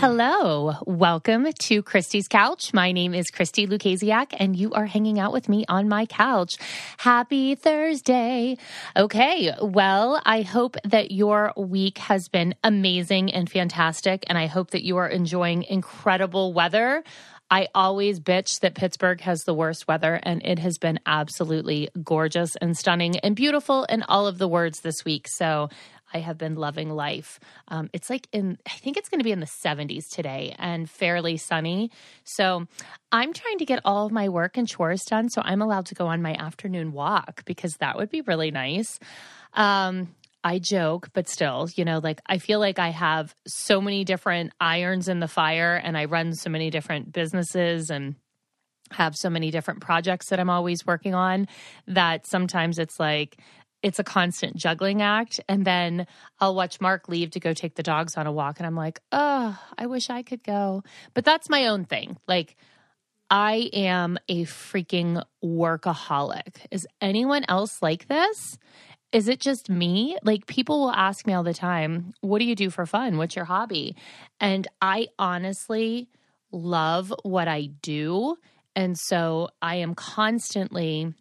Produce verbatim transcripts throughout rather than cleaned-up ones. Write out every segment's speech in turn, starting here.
Hello. Welcome to Christi's Couch. My name is Christi Lukasiak, and you are hanging out with me on my couch. Happy Thursday. Okay. Well, I hope that your week has been amazing and fantastic, and I hope that you are enjoying incredible weather. I always bitch that Pittsburgh has the worst weather, and it has been absolutely gorgeous and stunning and beautiful in all of the words this week. So I have been loving life. Um, it's like in, I think it's going to be in the seventies today and fairly sunny. So I'm trying to get all of my work and chores done so I'm allowed to go on my afternoon walk because that would be really nice. Um, I joke, but still, you know, like I feel like I have so many different irons in the fire and I run so many different businesses and have so many different projects that I'm always working on that sometimes it's like, it's a constant juggling act. And then I'll watch Mark leave to go take the dogs on a walk. And I'm like, oh, I wish I could go. But that's my own thing. Like, I am a freaking workaholic. Is anyone else like this? Is it just me? Like, people will ask me all the time, what do you do for fun? What's your hobby? And I honestly love what I do. And so I am constantly,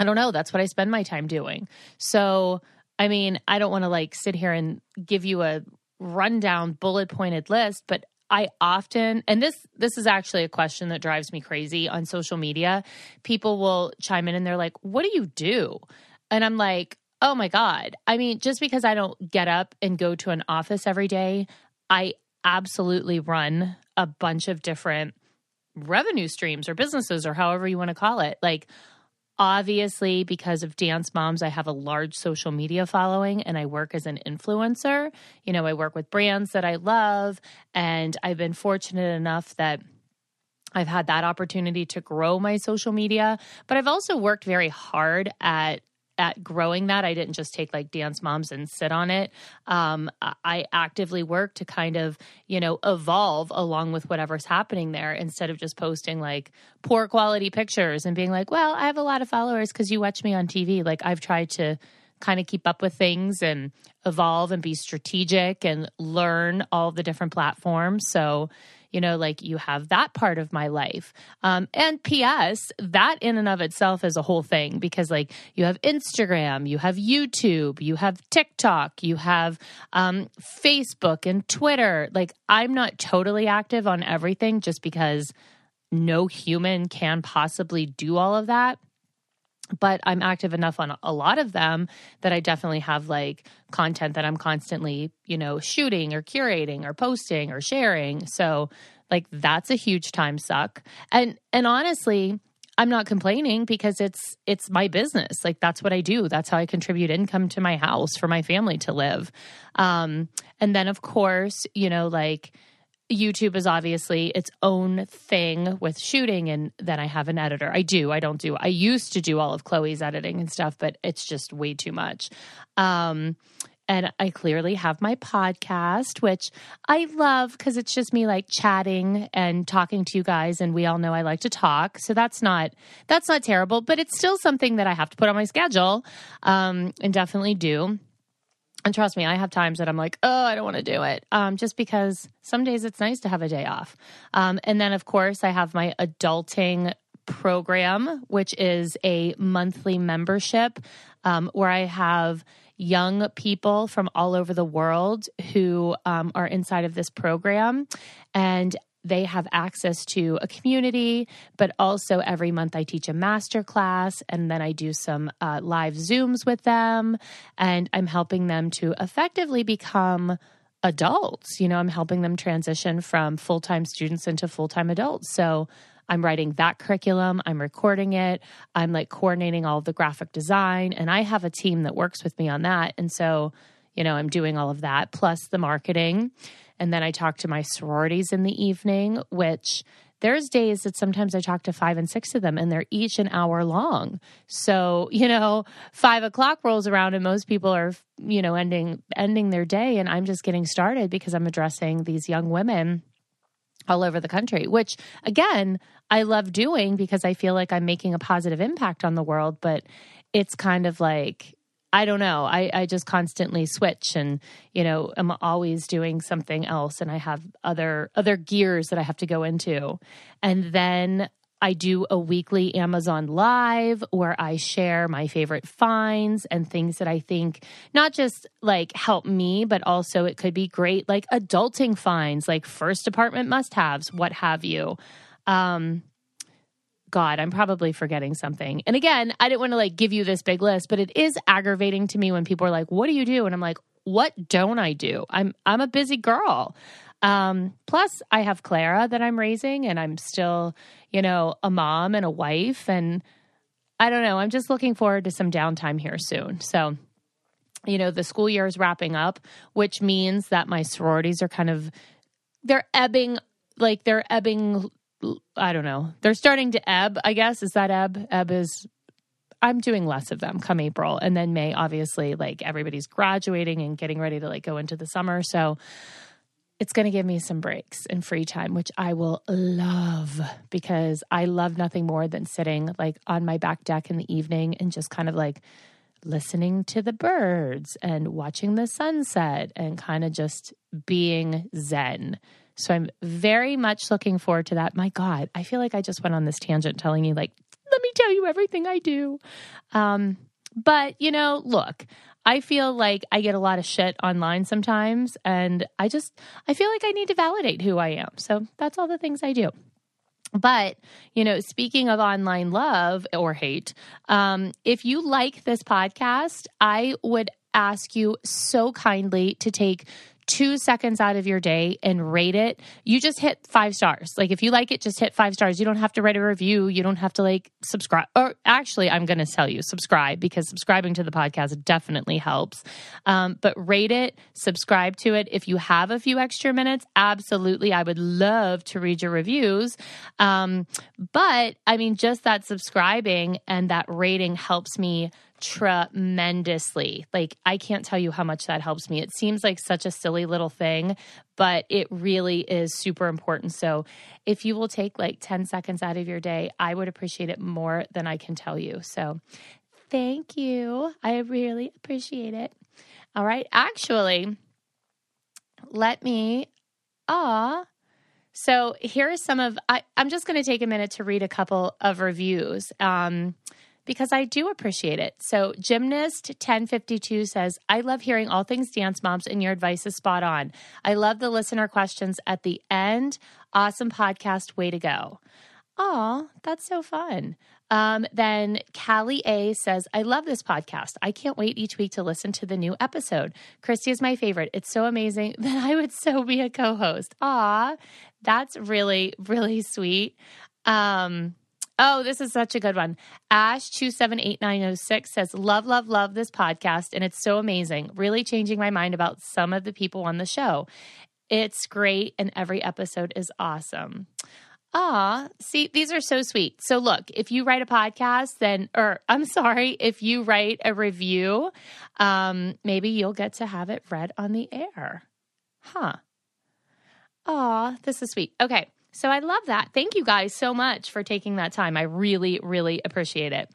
I don't know, that's what I spend my time doing. So, I mean, I don't want to like sit here and give you a rundown bullet pointed list, but I often, and this this is actually a question that drives me crazy on social media. People will chime in and they're like, what do you do? And I'm like, oh my God. I mean, just because I don't get up and go to an office every day, I absolutely run a bunch of different revenue streams or businesses or however you want to call it. Like, obviously, because of Dance Moms, I have a large social media following and I work as an influencer. You know, I work with brands that I love, and I've been fortunate enough that I've had that opportunity to grow my social media, but I've also worked very hard at at growing that. I didn't just take like Dance Moms and sit on it. Um, I actively work to kind of, you know, evolve along with whatever's happening there instead of just posting like poor quality pictures and being like, well, I have a lot of followers because you watch me on T V. Like, I've tried to kind of keep up with things and evolve and be strategic and learn all the different platforms. So, you know, like, you have that part of my life. Um, and P S, that in and of itself is a whole thing because, like, you have Instagram, you have YouTube, you have TikTok, you have um, Facebook and Twitter. Like, I'm not totally active on everything just because no human can possibly do all of that. But I'm active enough on a lot of them that I definitely have like content that I'm constantly, you know, shooting or curating or posting or sharing. So like, that's a huge time suck. And and honestly, I'm not complaining because it's it's my business. Like, that's what I do. That's how I contribute income to my house for my family to live. Um, and then of course, you know, like, YouTube is obviously its own thing with shooting, and then I have an editor. I do. I don't do. I used to do all of Chloe's editing and stuff, but it's just way too much. Um, and I clearly have my podcast, which I love because it's just me like chatting and talking to you guys, and we all know I like to talk. So that's not that's not terrible, but it's still something that I have to put on my schedule um, and definitely do. And trust me, I have times that I'm like, oh, I don't want to do it. Um, just because some days it's nice to have a day off. Um, and then, of course, I have my adulting program, which is a monthly membership um, where I have young people from all over the world who um, are inside of this program. And they have access to a community, but also every month I teach a masterclass, and then I do some uh, live Zooms with them, and I'm helping them to effectively become adults. You know, I'm helping them transition from full-time students into full-time adults. So I'm writing that curriculum, I'm recording it, I'm like coordinating all the graphic design, and I have a team that works with me on that. And so, you know, I'm doing all of that, plus the marketing. And then I talk to my sororities in the evening, which there's days that sometimes I talk to five and six of them, and they're each an hour long. So, you know, five o'clock rolls around and most people are, you know, ending ending their day. And I'm just getting started because I'm addressing these young women all over the country, which again, I love doing because I feel like I'm making a positive impact on the world, but it's kind of like, I don't know. I, I just constantly switch and, you know, I'm always doing something else and I have other other gears that I have to go into. And then I do a weekly Amazon Live where I share my favorite finds and things that I think not just like help me, but also it could be great, like adulting finds, like first apartment must-haves, what have you. Um, God, I'm probably forgetting something. And again, I didn't want to like give you this big list, but it is aggravating to me when people are like, what do you do? And I'm like, what don't I do? I'm I'm a busy girl. Um, plus I have Clara that I'm raising and I'm still, you know, a mom and a wife. And I don't know, I'm just looking forward to some downtime here soon. So, you know, the school year is wrapping up, which means that my sororities are kind of, they're ebbing, like they're ebbing, I don't know. They're starting to ebb, I guess. Is that ebb? Ebb is, I'm doing less of them come April. And then May, obviously, like everybody's graduating and getting ready to like go into the summer. So it's going to give me some breaks and free time, which I will love because I love nothing more than sitting like on my back deck in the evening and just kind of like listening to the birds and watching the sunset and kind of just being zen. So I'm very much looking forward to that. My God, I feel like I just went on this tangent telling you like, let me tell you everything I do. Um, but you know, look, I feel like I get a lot of shit online sometimes and I just, I feel like I need to validate who I am. So that's all the things I do. But, you know, speaking of online love or hate, um, if you like this podcast, I would ask you so kindly to take two seconds out of your day and rate it. You just hit five stars. Like if you like it, just hit five stars. You don't have to write a review. You don't have to like subscribe. Or actually, I'm going to tell you subscribe because subscribing to the podcast definitely helps. Um, but rate it, subscribe to it. If you have a few extra minutes, absolutely. I would love to read your reviews. Um, but I mean, just that subscribing and that rating helps me tremendously. Like, I can't tell you how much that helps me. It seems like such a silly little thing, but it really is super important. So if you will take like ten seconds out of your day, I would appreciate it more than I can tell you. So thank you. I really appreciate it. All right. Actually, let me, ah, so here are some of, I, I'm just going to take a minute to read a couple of reviews. Um, because I do appreciate it. So Gymnast ten fifty-two says, I love hearing all things Dance Moms and your advice is spot on. I love the listener questions at the end. Awesome podcast. Way to go. Aw, that's so fun. Um, then Callie A says, I love this podcast. I can't wait each week to listen to the new episode. Christi is my favorite. It's so amazing that I would so be a co-host. Aw, that's really, really sweet. Um, Oh, this is such a good one. Ash two seven eight nine zero six says, love, love, love this podcast. And it's so amazing. Really changing my mind about some of the people on the show. It's great. And every episode is awesome. Aw, see, these are so sweet. So look, if you write a podcast, then, or I'm sorry, if you write a review, um, maybe you'll get to have it read on the air. Huh. Aw, this is sweet. Okay. So I love that. Thank you guys so much for taking that time. I really, really appreciate it.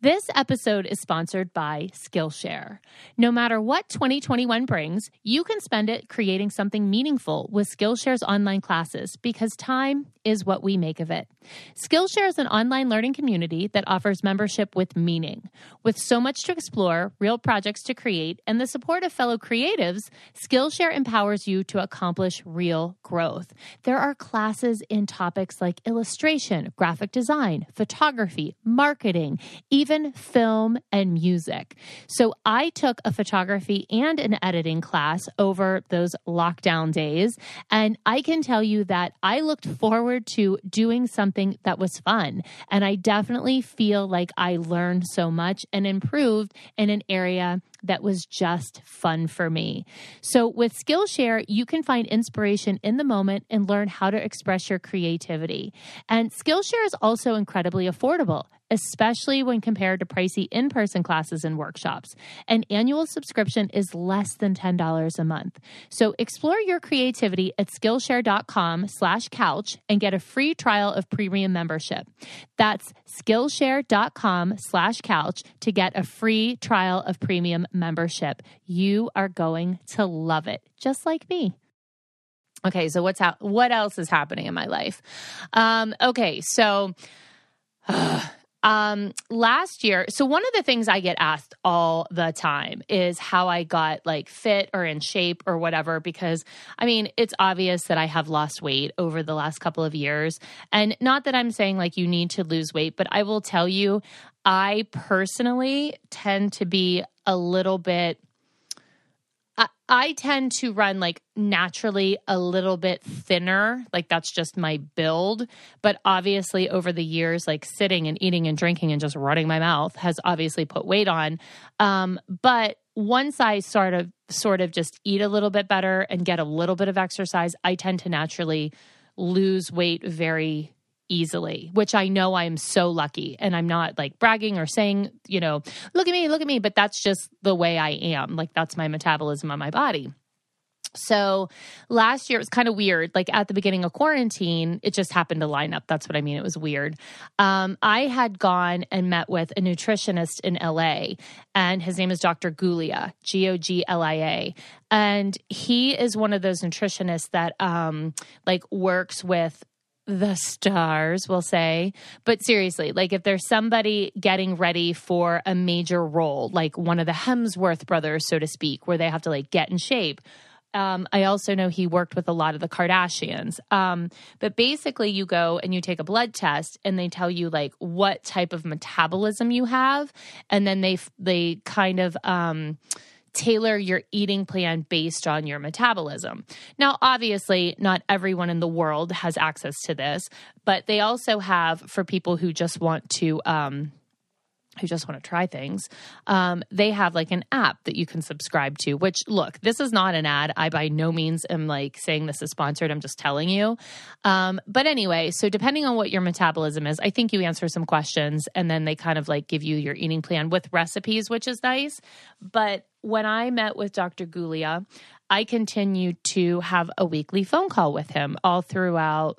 This episode is sponsored by Skillshare. No matter what twenty twenty-one brings, you can spend it creating something meaningful with Skillshare's online classes because time is what we make of it. Skillshare is an online learning community that offers membership with meaning. With so much to explore, real projects to create, and the support of fellow creatives, Skillshare empowers you to accomplish real growth. There are classes in topics like illustration, graphic design, photography, marketing, even Even film and music. So I took a photography and an editing class over those lockdown days. And I can tell you that I looked forward to doing something that was fun. And I definitely feel like I learned so much and improved in an area that was just fun for me. So with Skillshare, you can find inspiration in the moment and learn how to express your creativity. And Skillshare is also incredibly affordable, especially when compared to pricey in-person classes and workshops. An annual subscription is less than ten dollars a month. So explore your creativity at Skillshare.com slash couch and get a free trial of premium membership. That's Skillshare.com slash couch to get a free trial of premium membership. You are going to love it, just like me. Okay, so what's ha- what else is happening in my life? Um, okay, so... Uh, Um, last year, so one of the things I get asked all the time is how I got like fit or in shape or whatever, because I mean, it's obvious that I have lost weight over the last couple of years. And not that I'm saying like you need to lose weight, but I will tell you, I personally tend to be a little bit, I, I tend to run like naturally a little bit thinner. Like that's just my build. But obviously over the years, like sitting and eating and drinking and just running my mouth has obviously put weight on. Um, but once I sort of, sort of just eat a little bit better and get a little bit of exercise, I tend to naturally lose weight very easily, which I know I'm so lucky, and I'm not like bragging or saying, you know, look at me, look at me, but that's just the way I am. Like that's my metabolism on my body. So last year it was kind of weird. Like at the beginning of quarantine, it just happened to line up. That's what I mean. It was weird. Um, I had gone and met with a nutritionist in L A, and his name is Doctor Guglia, G O G L I A. And he is one of those nutritionists that um, like works with the stars, we'll say. But seriously, like if there's somebody getting ready for a major role, like one of the Hemsworth brothers, so to speak, where they have to like get in shape. Um, I also know he worked with a lot of the Kardashians. Um, but basically you go and you take a blood test and they tell you like what type of metabolism you have. And then they, they kind of, um, tailor your eating plan based on your metabolism. Now, obviously, not everyone in the world has access to this, but they also have for people who just want to, um, who just want to try things. Um, they have like an app that you can subscribe to, which look, this is not an ad. I by no means am like saying this is sponsored. I'm just telling you. Um, but anyway, so depending on what your metabolism is, I think you answer some questions and then they kind of like give you your eating plan with recipes, which is nice. But when I met with Doctor Guglia, I continued to have a weekly phone call with him all throughout.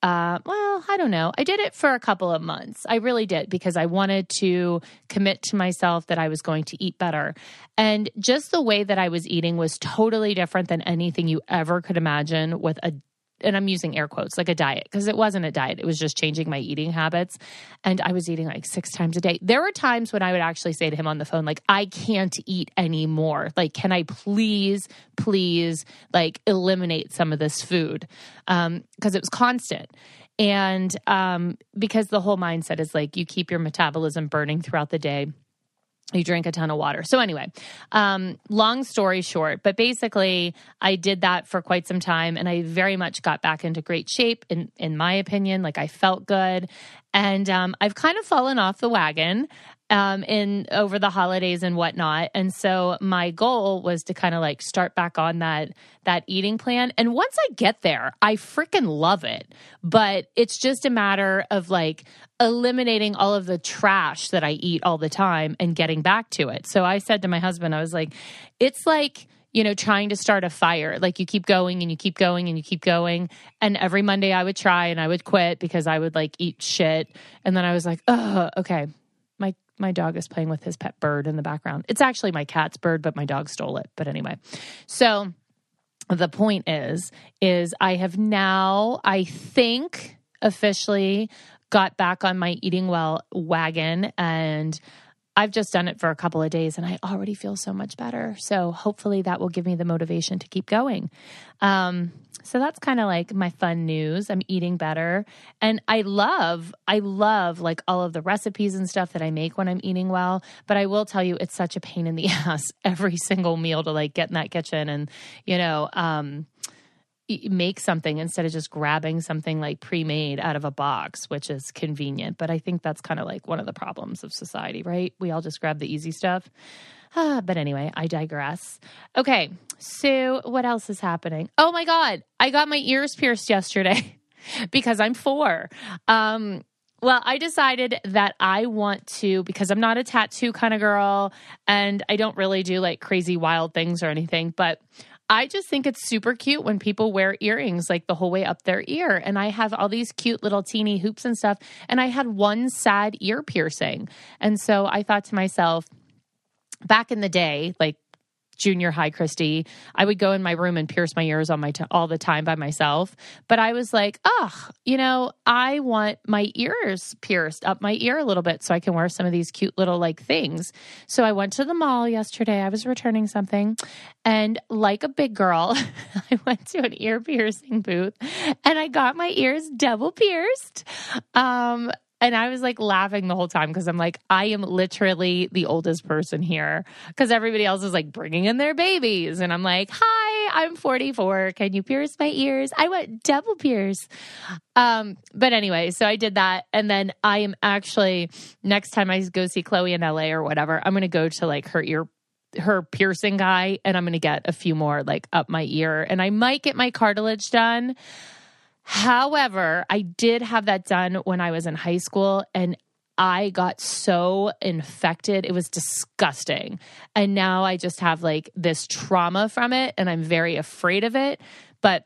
Uh, well, I don't know. I did it for a couple of months. I really did, because I wanted to commit to myself that I was going to eat better. And just the way that I was eating was totally different than anything you ever could imagine with a, and I'm using air quotes, like a diet, because it wasn't a diet. It was just changing my eating habits. And I was eating like six times a day. There were times when I would actually say to him on the phone, like, I can't eat anymore. Like, can I please, please like eliminate some of this food? Um, because it was constant. And um, because the whole mindset is like, you keep your metabolism burning throughout the day. You drink a ton of water. So anyway, um, long story short, but basically I did that for quite some time and I very much got back into great shape in, in my opinion, like I felt good. And, um, I've kind of fallen off the wagon, um, in over the holidays and whatnot. And so my goal was to kind of like start back on that, that eating plan. And once I get there, I freaking love it, but it's just a matter of like eliminating all of the trash that I eat all the time and getting back to it. So I said to my husband, I was like, it's like, you know, trying to start a fire. Like you keep going and you keep going and you keep going. And every Monday I would try and I would quit because I would like eat shit. And then I was like, oh, okay. My, my dog is playing with his pet bird in the background. It's actually my cat's bird, but my dog stole it. But anyway, so the point is, is I have now, I think officially got back on my eating well wagon, and I've just done it for a couple of days and I already feel so much better. So hopefully that will give me the motivation to keep going. Um, so that's kind of like my fun news. I'm eating better. And I love, I love like all of the recipes and stuff that I make when I'm eating well, but I will tell you, it's such a pain in the ass every single meal to like get in that kitchen and, you know, um, make something instead of just grabbing something like pre-made out of a box, which is convenient. But I think that's kind of like one of the problems of society, right? We all just grab the easy stuff. Ah, but anyway, I digress. Okay, so what else is happening? Oh my God, I got my ears pierced yesterday because I'm four. Um, well, I decided that I want to, because I'm not a tattoo kind of girl and I don't really do like crazy wild things or anything, but I just think it's super cute when people wear earrings like the whole way up their ear. And I have all these cute little teeny hoops and stuff. And I had one sad ear piercing. And so I thought to myself, back in the day, like junior high, Christy, I would go in my room and pierce my ears on my t- all the time by myself. But I was like, oh, you know, I want my ears pierced up my ear a little bit so I can wear some of these cute little like things. So I went to the mall yesterday. I was returning something, and like a big girl, I went to an ear piercing booth and I got my ears double pierced. Um, And I was like laughing the whole time because I'm like, I am literally the oldest person here because everybody else is like bringing in their babies. And I'm like, hi, I'm forty-four. Can you pierce my ears? I want double pierce. Um, but anyway, so I did that. And then I am actually, next time I go see Chloe in L A or whatever, I'm going to go to like her ear her piercing guy and I'm going to get a few more like up my ear. And I might get my cartilage done. However, I did have that done when I was in high school and I got so infected. It was disgusting. And now I just have like this trauma from it and I'm very afraid of it. But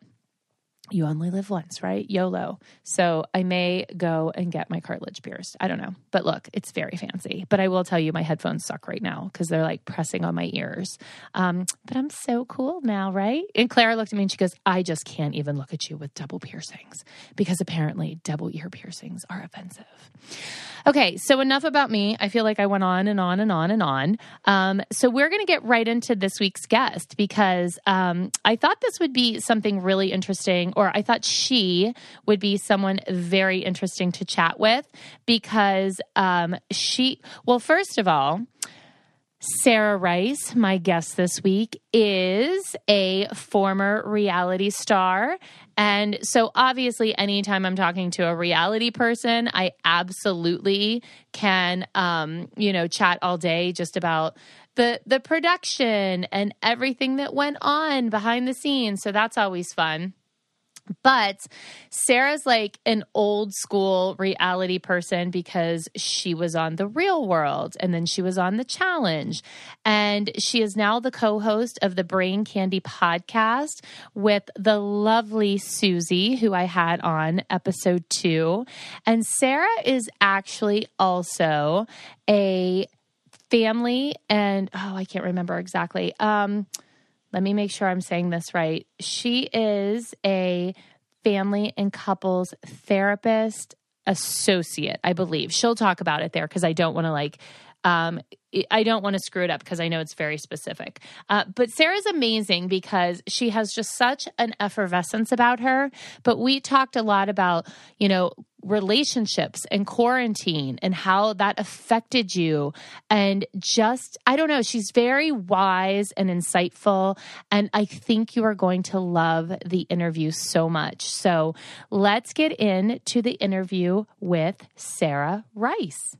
you only live once, right? YOLO. So I may go and get my cartilage pierced. I don't know. But look, it's very fancy. But I will tell you my headphones suck right now because they're like pressing on my ears. Um, but I'm so cool now, right? And Clara looked at me and she goes, I just can't even look at you with double piercings because apparently double ear piercings are offensive. Okay, so enough about me. I feel like I went on and on and on and on. Um, so we're going to get right into this week's guest because um, I thought this would be something really interesting, or I thought she would be someone very interesting to chat with because um, she, well, first of all, Sarah Rice, my guest this week, is a former reality star. And so obviously anytime I'm talking to a reality person, I absolutely can, um, you know, chat all day just about the the production and everything that went on behind the scenes. So that's always fun. But Sarah's like an old school reality person because she was on The Real World and then she was on The Challenge. And she is now the co-host of the Brain Candy Podcast with the lovely Susie, who I had on episode two. And Sarah is actually also a family and, oh, I can't remember exactly, um... let me make sure I'm saying this right. She is a family and couples therapist associate, I believe. She'll talk about it there because I don't want to like, um, I don't want to screw it up because I know it's very specific. Uh, but Sarah's amazing because she has just such an effervescence about her. But we talked a lot about, you know, relationships and quarantine and how that affected you. And just, I don't know, she's very wise and insightful. And I think you are going to love the interview so much. So let's get into the interview with Sarah Rice.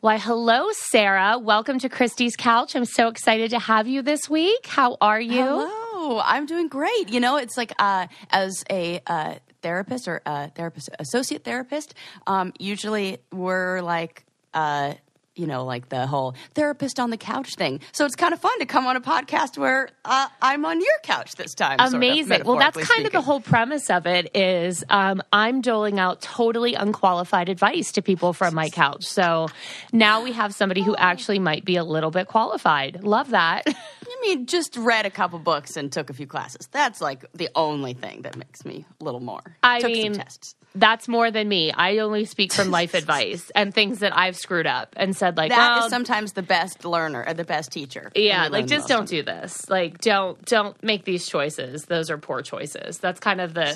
Why, hello, Sarah. Welcome to Christy's Couch. I'm so excited to have you this week. How are you? Hello. I'm doing great. You know, it's like uh, as a uh, therapist or a therapist, associate therapist, um, usually we're like, uh, you know, like the whole therapist on the couch thing. So it's kind of fun to come on a podcast where uh, I'm on your couch this time. Amazing. Sort of, well, that's kind speaking. of the whole premise of it is um, I'm doling out totally unqualified advice to people from my couch. So now we have somebody who actually might be a little bit qualified. Love that. I mean, just read a couple books and took a few classes. That's like the only thing that makes me a little more. I took mean, some tests. That's more than me. I only speak from life advice and things that I've screwed up and said like, that well, is sometimes the best learner or the best teacher. Yeah. Like just don't do this. Like don't, don't make these choices. Those are poor choices. That's kind of the,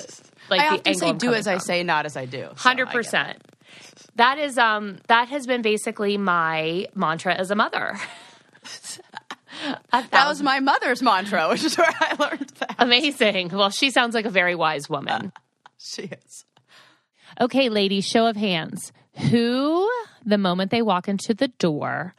like I the often angle say, do as from. I say, not as I do. one hundred percent. So I that is, um, that has been basically my mantra as a mother. That was my mother's mantra, which is where I learned that. Amazing. Well, she sounds like a very wise woman. Uh, she is. Okay, ladies, show of hands. Who, the moment they walk into the door,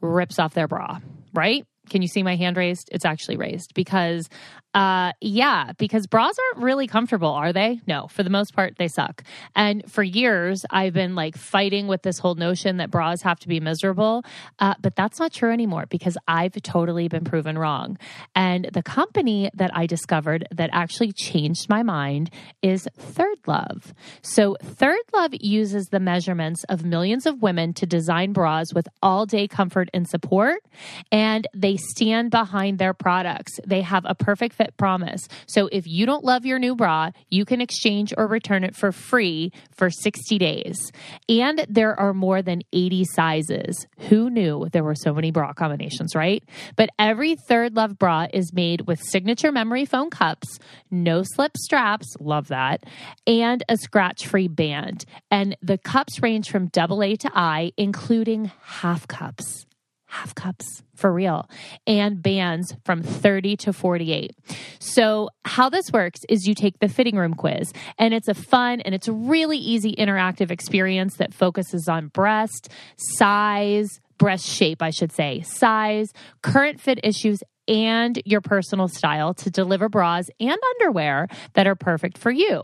rips off their bra? right? Can you see my hand raised? It's actually raised because, uh, yeah, because bras aren't really comfortable, are they? No, for the most part, they suck. And for years, I've been like fighting with this whole notion that bras have to be miserable. Uh, but that's not true anymore because I've totally been proven wrong. And the company that I discovered that actually changed my mind is Third Love. So Third Love uses the measurements of millions of women to design bras with all-day comfort and support. And they stand behind their products. They have a perfect fit promise. So if you don't love your new bra, you can exchange or return it for free for sixty days. And there are more than eighty sizes. Who knew there were so many bra combinations, right? But every Third Love bra is made with signature memory foam cups, no slip straps, love that, and a scratch-free band. And the cups range from double A to I, including half cups. Half cups for real, and bands from thirty to forty-eight. So how this works is you take the fitting room quiz, and it's a fun and it's a really easy interactive experience that focuses on breast size, breast shape, I should say, size, current fit issues, and your personal style to deliver bras and underwear that are perfect for you.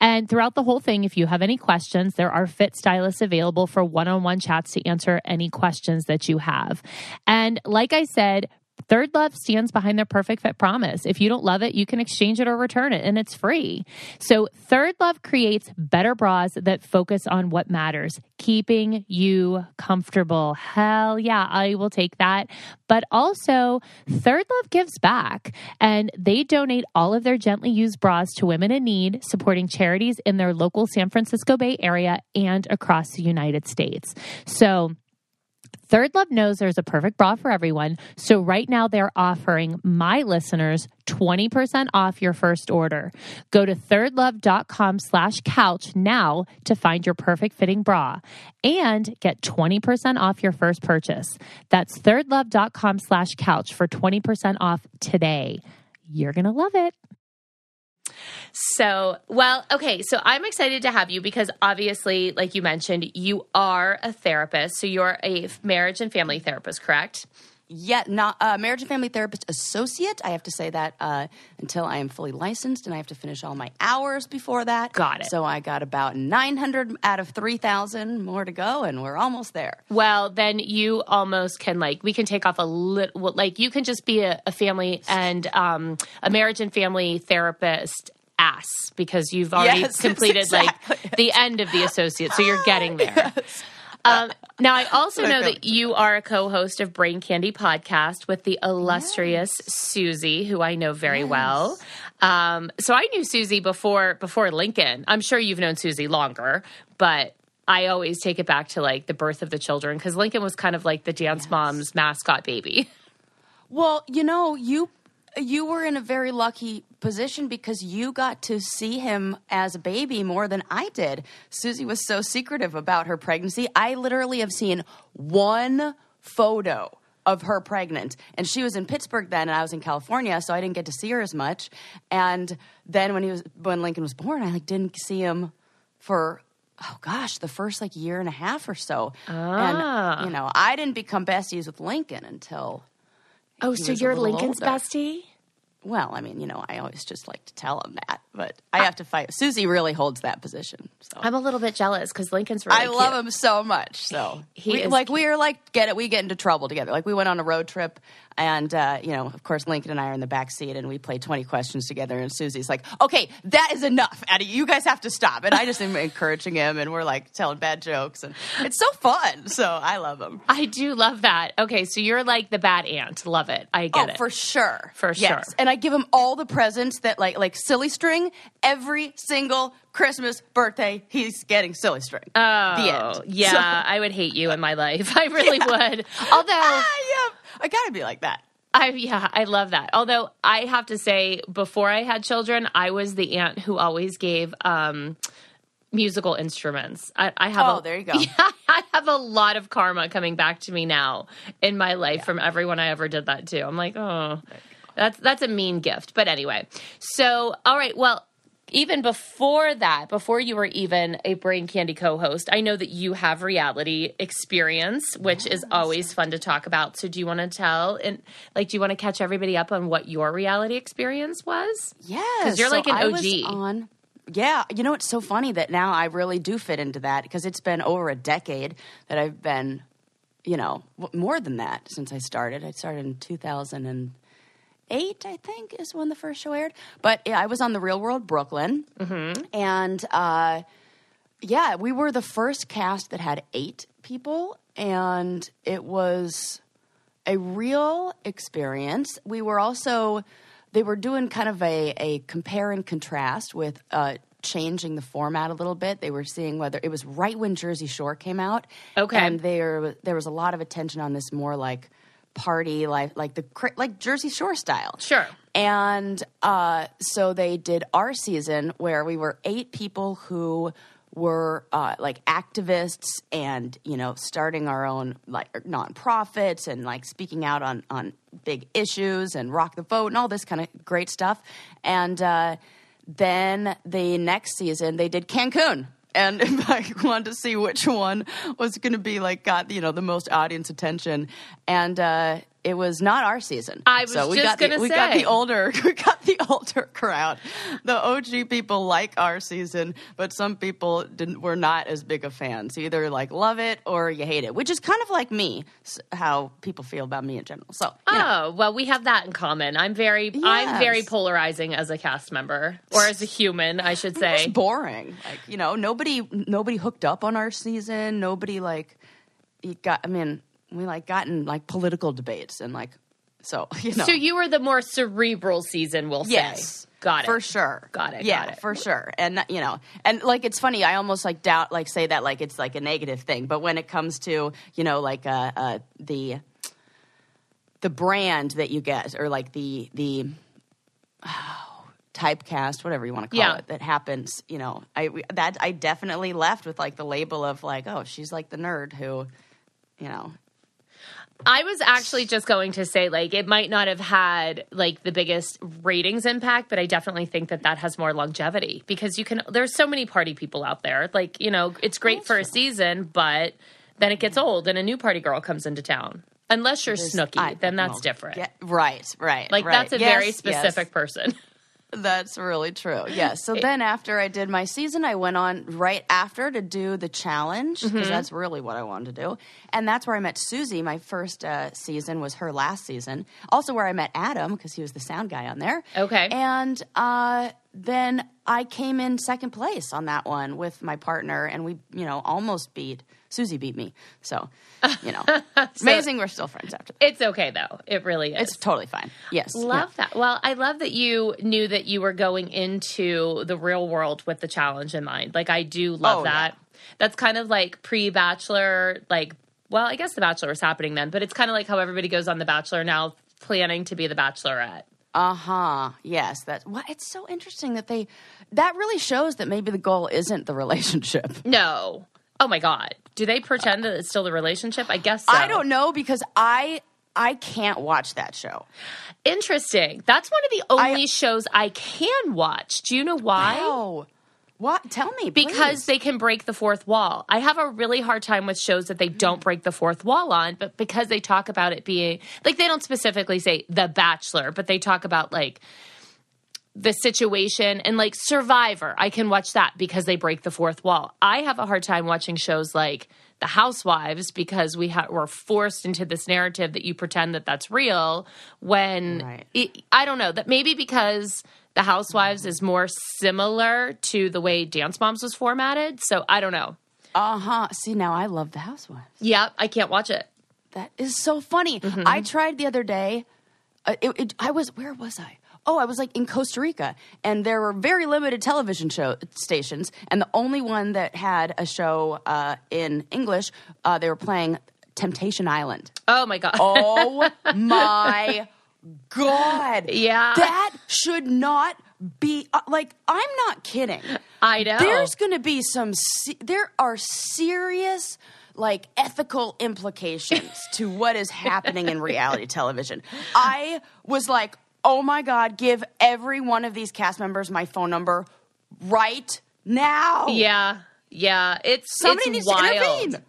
And throughout the whole thing, if you have any questions, there are fit stylists available for one-on-one chats to answer any questions that you have. And like I said, Third Love stands behind their perfect fit promise. If you don't love it, you can exchange it or return it, and it's free. So Third Love creates better bras that focus on what matters, keeping you comfortable. Hell yeah, I will take that. But also, Third Love gives back, and they donate all of their gently used bras to women in need, supporting charities in their local San Francisco Bay Area and across the United States. So Third Love knows there's a perfect bra for everyone. So right now they're offering my listeners twenty percent off your first order. Go to thirdlove.com slash couch now to find your perfect fitting bra and get twenty percent off your first purchase. That's thirdlove.com slash couch for twenty percent off today. You're going to love it. So, well, okay. So I'm excited to have you because obviously, like you mentioned, you are a therapist. So you're a marriage and family therapist, correct? Yeah, not a uh, marriage and family therapist associate. I have to say that uh, until I am fully licensed, and I have to finish all my hours before that. Got it. So I got about nine hundred out of three thousand more to go, and we're almost there. Well, then you almost can, like, we can take off a little, like, you can just be a, a family and um, a marriage and family therapist ass because you've already yes, completed, exactly. like, the end of the associate. So you're getting there. Yes. Um, now, I also know that you are a co-host of Brain Candy Podcast with the illustrious yes. Susie, who I know very yes. well. Um, so I knew Susie before before Lincoln. I'm sure you've known Susie longer, but I always take it back to like the birth of the children because Lincoln was kind of like the Dance yes. Moms mascot baby. Well, you know, you you were in a very lucky position because you got to see him as a baby more than I did. Susie was so secretive about her pregnancy. I literally have seen one photo of her pregnant. And she was in Pittsburgh then, and I was in California, so I didn't get to see her as much. And then when he was when Lincoln was born, I like didn't see him for oh gosh, the first like year and a half or so. Ah. And you know, I didn't become besties with Lincoln until Oh, he so was you're a Lincoln's older. Bestie? Well, I mean, you know, I always just like to tell him that, but I have to fight. Susie really holds that position. So. I'm a little bit jealous because Lincoln's really I cute. Love him so much. So he we, is like cute. we are like get it. We get into trouble together. Like we went on a road trip, and uh, you know, of course, Lincoln and I are in the back seat, and we play twenty questions together. And Susie's like, "Okay, that is enough, Addie. You guys have to stop." And I just am encouraging him, and we're like telling bad jokes, and it's so fun. So I love him. I do love that. Okay, so you're like the bad aunt. Love it. I get oh, it for sure. For yes. sure. And I I give him all the presents that, like, like silly string. Every single Christmas, birthday, he's getting silly string. Oh, the end. Yeah, so. I would hate you in my life. I really yeah. would. Although, ah, yeah, I gotta be like that. I, yeah, I love that. Although I have to say, before I had children, I was the aunt who always gave um, musical instruments. I, I have. Oh, a, there you go. Yeah, I have a lot of karma coming back to me now in my life yeah. from everyone I ever did that to. I'm like, oh. That's that's a mean gift. But anyway, so, all right, well, even before that, before you were even a Brain Candy co-host, I know that you have reality experience, which yes. is always fun to talk about. So do you want to tell, and like, do you want to catch everybody up on what your reality experience was? Yes. Because you're so like an O G. I was on- Yeah. You know, it's so funny that now I really do fit into that because it's been over a decade that I've been, you know, more than that since I started. I started in two thousand eight, I think, is when the first show aired. But yeah, I was on The Real World Brooklyn. Mm-hmm. And uh, yeah, we were the first cast that had eight people. And it was a real experience. We were also... They were doing kind of a, a compare and contrast with uh, changing the format a little bit. They were seeing whether – it was right when Jersey Shore came out. Okay. And there there was a lot of attention on this more like party, like, like, the, like Jersey Shore style. Sure. And uh, so they did our season where we were eight people who – were uh, like activists and, you know, starting our own like nonprofits and like speaking out on, on big issues and rock the vote and all this kind of great stuff. And uh, then the next season they did Cancun. And I wanted to see which one was going to be like got, you know, the most audience attention. And uh, it was not our season. I was so we just going to say. We got, the older, we got the older crowd. The O G people like our season, but some people didn't, were not as big of fans. You either like love it or you hate it, which is kind of like me, how people feel about me in general. So, you know. Oh, well, we have that in common. I'm very yes. I'm very polarizing as a cast member or as a human, I should say. It's boring. Like, you know, nobody. Nobody, nobody hooked up on our season. Nobody like got. I mean, we like got in like political debates and like so. You know. So you were the more cerebral season, we'll say. Yes, got it for sure. Got it. Yeah, got it. For sure. And you know, and like it's funny. I almost like doubt, like say that like it's like a negative thing. But when it comes to you know like uh, uh, the the brand that you get or like the the. Uh, typecast, whatever you want to call yeah. it, that happens, you know, I that I definitely left with like the label of like, oh, she's like the nerd who, you know. I was actually just going to say like it might not have had like the biggest ratings impact, but I definitely think that that has more longevity because you can, there's so many party people out there. Like, you know, it's great That's for true. a season, but then it gets old and a new party girl comes into town. Unless you're there's, Snooki, I, then that's well, different. Yeah, right, right. Like right. that's a yes, very specific yes. person. That's really true. Yes. So then after I did my season, I went on right after to do The Challenge because mm-hmm. that's really what I wanted to do. And that's where I met Susie. My first uh, season was her last season. Also where I met Adam because he was the sound guy on there. Okay. And uh, then I came in second place on that one with my partner and we, you know, almost beat Susie beat me. So, you know, it's amazing we're still friends after that. It's okay, though. It really is. It's totally fine. Yes. Love yeah. that. Well, I love that you knew that you were going into The Real World with The Challenge in mind. Like, I do love oh, that. Yeah. That's kind of like pre-Bachelor, like, well, I guess The Bachelor was happening then, but it's kind of like how everybody goes on The Bachelor now planning to be The Bachelorette. Uh-huh. Yes. That's what it's so interesting that they that really shows that maybe the goal isn't the relationship. No. Oh, my God. Do they pretend that it's still the relationship? I guess so. I don't know because I I can't watch that show. Interesting. That's one of the only I, shows I can watch. Do you know why? Wow. What? Tell me, please. Because they can break the fourth wall. I have a really hard time with shows that they don't break the fourth wall on, but because they talk about it being – like they don't specifically say The Bachelor, but they talk about like – the situation and like Survivor, I can watch that because they break the fourth wall. I have a hard time watching shows like The Housewives because we ha- were forced into this narrative that you pretend that that's real when right. it, I don't know that maybe because The Housewives mm-hmm. is more similar to the way Dance Moms was formatted. So I don't know. Uh huh. See, now I love The Housewives. Yep, I can't watch it. That is so funny. Mm-hmm. I tried the other day. Uh, it, it, I was where was I? Oh, I was like in Costa Rica, and there were very limited television show stations, and the only one that had a show uh, in English, uh, they were playing Temptation Island. Oh, my God. Oh, my God. Yeah. That should not be uh, – like, I'm not kidding. I know. There's going to be some se- – there are serious – like ethical implications to what is happening in reality television. I was like – oh, my God, give every one of these cast members my phone number right now. Yeah. Yeah. It's Somebody it's needs wild. To intervene.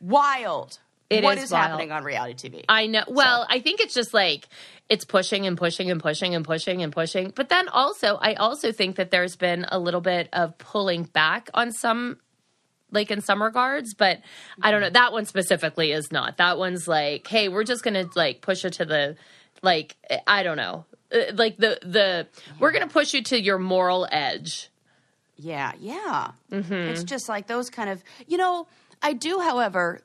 Wild. It what is, is happening on reality T V? I know. Well, so. I think it's just like it's pushing and pushing and pushing and pushing and pushing. But then also, I also think that there's been a little bit of pulling back on some, like in some regards. But I don't know. That one specifically is not. That one's like, hey, we're just going to like push it to the, like, I don't know. Like the, the yeah. we're going to push you to your moral edge. Yeah. Yeah. Mm-hmm. It's just like those kind of, you know, I do, however...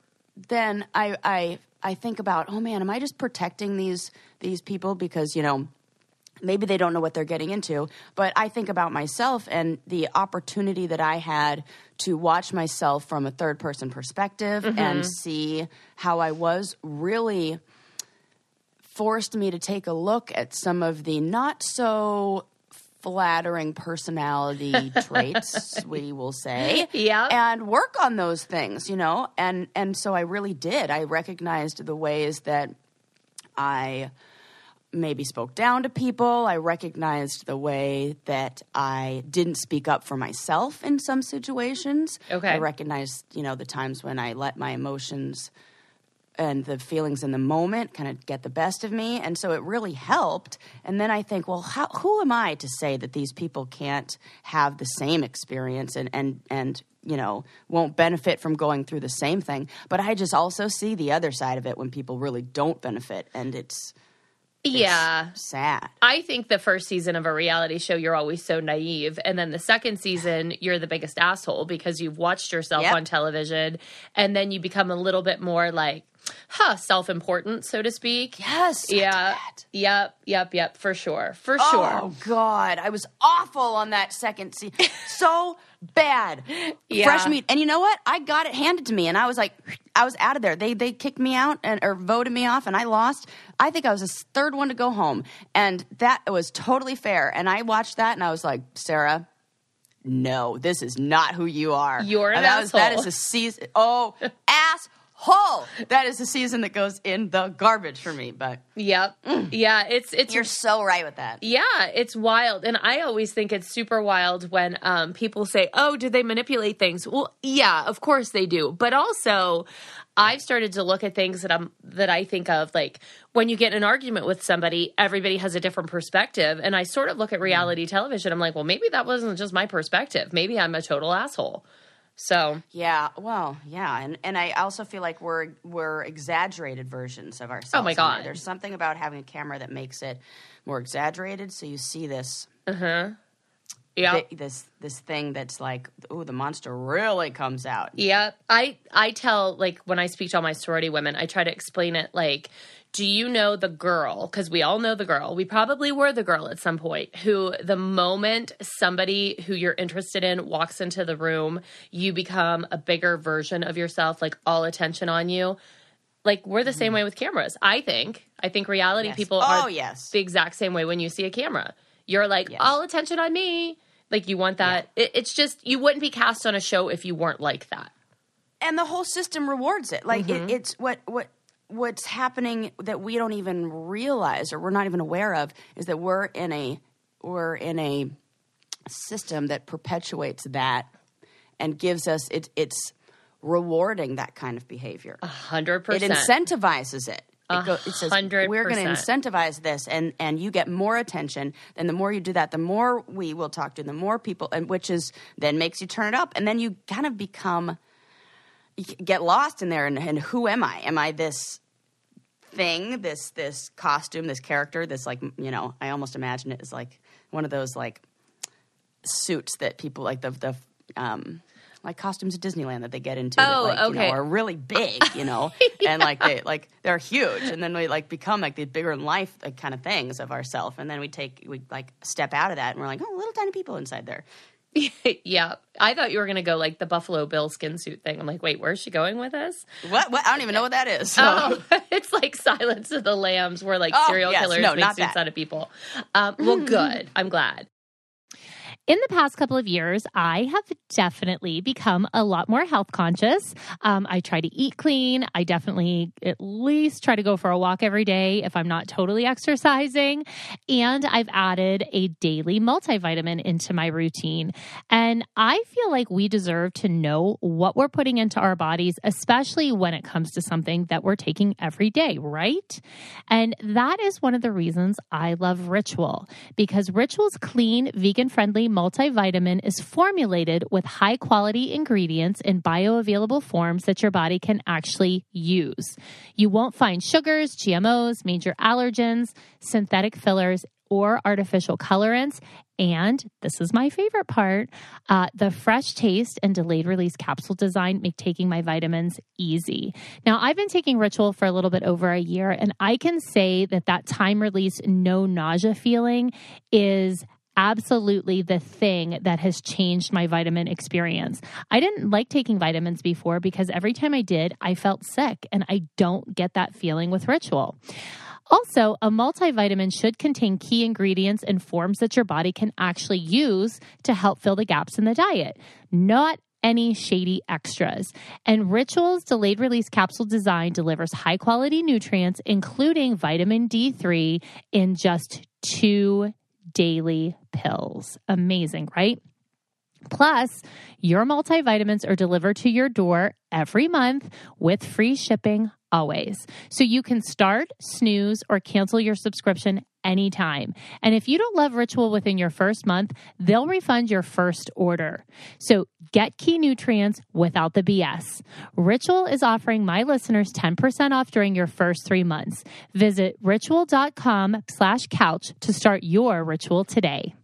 Then I, I I think about, oh man, am I just protecting these these people because, you know, maybe they don't know what they're getting into. But I think about myself and the opportunity that I had to watch myself from a third person perspective mm-hmm. and see how I was really forced me to take a look at some of the not so flattering personality traits, we will say, yeah, and work on those things, you know, and and so I really did. I recognized the ways that I maybe spoke down to people. I recognized the way that I didn't speak up for myself in some situations. Okay, I recognized, you know, the times when I let my emotions and the feelings in the moment kind of get the best of me. And so it really helped. And then I think, well, how, who am I to say that these people can't have the same experience and, and, and, you know, won't benefit from going through the same thing. But I just also see the other side of it when people really don't benefit. And it's, it's yeah. sad. I think the first season of a reality show, you're always so naive. And then the second season, you're the biggest asshole because you've watched yourself yep. on television. And then you become a little bit more like, huh, self-important, so to speak. Yes. Yeah. Yep. Yep. Yep. For sure. For oh, sure. Oh God, I was awful on that second season. So bad. Yeah. Fresh meat. And you know what? I got it handed to me, and I was like, I was out of there. They they kicked me out and or voted me off, and I lost. I think I was the third one to go home, and that was totally fair. And I watched that, and I was like, Sarah. No, this is not who you are. You're an and that asshole. Was, that is a season. Oh, ass. Whole that is the season that goes in the garbage for me, but yep. mm. yeah, it's it's you're so right with that. Yeah, it's wild, and I always think it's super wild when um, people say, "Oh, do they manipulate things?" Well, yeah, of course they do, but also, I've started to look at things that I'm that I think of like when you get in an argument with somebody, everybody has a different perspective, and I sort of look at reality mm. television. I'm like, well, maybe that wasn't just my perspective. Maybe I'm a total asshole. So yeah, well, yeah, and and I also feel like we're we're exaggerated versions of ourselves. Oh my God, there's something about having a camera that makes it more exaggerated, so you see this, uh-huh. yeah, th- this this thing that's like, ooh, the monster really comes out. Yeah, I I tell like when I speak to all my sorority women, I try to explain it like, do you know the girl? Because we all know the girl. We probably were the girl at some point who the moment somebody who you're interested in walks into the room, you become a bigger version of yourself, like all attention on you. Like we're the mm-hmm. same way with cameras. I think. I think reality yes. people oh, are yes. the exact same way when you see a camera. You're like, yes. all attention on me. Like you want that. Yeah. It, it's just you wouldn't be cast on a show if you weren't like that. And the whole system rewards it. Like mm-hmm. it, it's what what – what's happening that we don't even realize or we're not even aware of is that we're in a we're in a system that perpetuates that and gives us it, it's rewarding that kind of behavior. A hundred percent. It incentivizes it. It, go, it says, one hundred percent. We're going to incentivize this, and, and you get more attention. And the more you do that, the more we will talk to, the more people, and which is then makes you turn it up. And then you kind of become – you get lost in there, and, and who am I? Am I this thing, this this costume, this character, this like, you know, I almost imagine it as like one of those like suits that people like the, the um, like costumes at Disneyland that they get into. Oh, that, like, okay. You know, are really big, you know, yeah. and like, they, like they're huge. And then we like become like the bigger in life like, kind of things of ourselves. And then we take, we like step out of that and we're like, oh, little tiny people inside there. Yeah, I thought you were going to go like the Buffalo Bill skin suit thing. I'm like, wait, where's she going with this? What? What? I don't even know what that is. So. Oh, it's like Silence of the Lambs where like oh, serial yes. killers no, make suits that. Out of people. Um, well, good. I'm glad. In the past couple of years, I have definitely become a lot more health conscious. Um, I try to eat clean. I definitely at least try to go for a walk every day if I'm not totally exercising. And I've added a daily multivitamin into my routine. And I feel like we deserve to know what we're putting into our bodies, especially when it comes to something that we're taking every day, right? And that is one of the reasons I love Ritual, because Ritual's clean, vegan-friendly multivitamin is formulated with high-quality ingredients in bioavailable forms that your body can actually use. You won't find sugars, G M Os, major allergens, synthetic fillers, or artificial colorants. And this is my favorite part, uh, the fresh taste and delayed release capsule design make taking my vitamins easy. Now, I've been taking Ritual for a little bit over a year, and I can say that that time release, no nausea feeling is absolutely the thing that has changed my vitamin experience. I didn't like taking vitamins before because every time I did, I felt sick, and I don't get that feeling with Ritual. Also, a multivitamin should contain key ingredients and forms that your body can actually use to help fill the gaps in the diet, not any shady extras. And Ritual's delayed release capsule design delivers high quality nutrients, including vitamin D three, in just two daily pills. Amazing, right? Plus, your multivitamins are delivered to your door every month with free shipping always. So you can start, snooze, or cancel your subscription anytime. And if you don't love Ritual within your first month, they'll refund your first order. So get key nutrients without the B S. Ritual is offering my listeners ten percent off during your first three months. Visit ritual.com slash couch to start your Ritual today.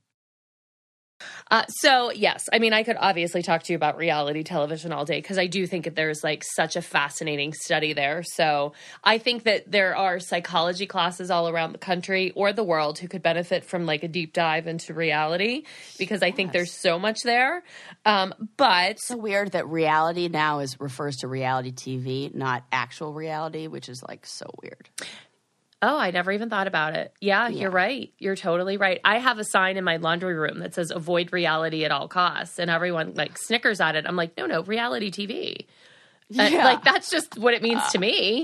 Uh, so yes, I mean, I could obviously talk to you about reality television all day, because I do think that there's like such a fascinating study there. So I think that there are psychology classes all around the country or the world who could benefit from like a deep dive into reality, because I yes. think there's so much there. Um, but it's so weird that reality now is refers to reality T V, not actual reality, which is like so weird. Oh, I never even thought about it. Yeah, yeah, you're right. You're totally right. I have a sign in my laundry room that says avoid reality at all costs. And everyone like snickers at it. I'm like, no, no, reality T V. Yeah. Uh, like that's just what it means uh, to me,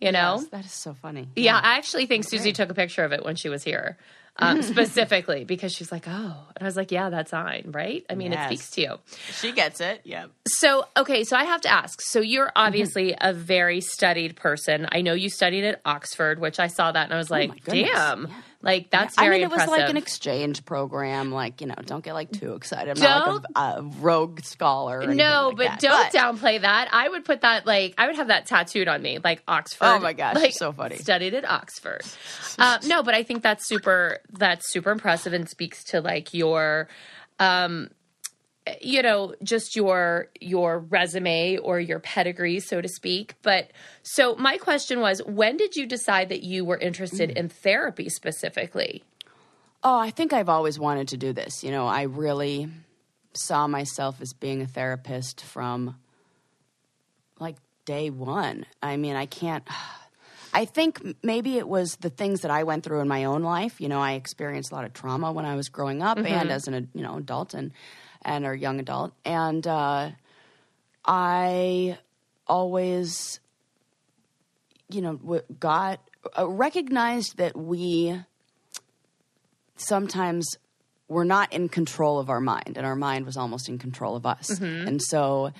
you yes, know? That is so funny. Yeah, yeah, I actually think That's Susie great. took a picture of it when she was here um, specifically because she's like, oh. And I was like, yeah, that sign, right? I mean, yes. it speaks to you. She gets it, yeah. So, okay, so I have to ask. So you're obviously mm-hmm. a very studied person. I know you studied at Oxford, which I saw that and I was like, oh damn. Yeah. Like, that's yeah. very I mean, it impressive. was like an exchange program. Like, you know, don't get, like, too excited. I'm not like a, a rogue scholar or anything No, like but that. don't but, downplay that. I would put that, like, I would have that tattooed on me, like Oxford. Oh, my gosh. Like, so funny. Studied at Oxford. Uh, no, but I think that's super, that's super impressive and speaks to, like, your, um, you know, just your, your resume or your pedigree, so to speak. But so my question was, when did you decide that you were interested mm-hmm. in therapy specifically? Oh, I think I've always wanted to do this. You know, I really saw myself as being a therapist from like day one. I mean, I can't, I think maybe it was the things that I went through in my own life. You know, I experienced a lot of trauma when I was growing up mm-hmm. and as an, you know, adult and, and or young adult. And uh, I always, you know, w- got uh, recognized that we sometimes were not in control of our mind, and our mind was almost in control of us. Mm-hmm. And so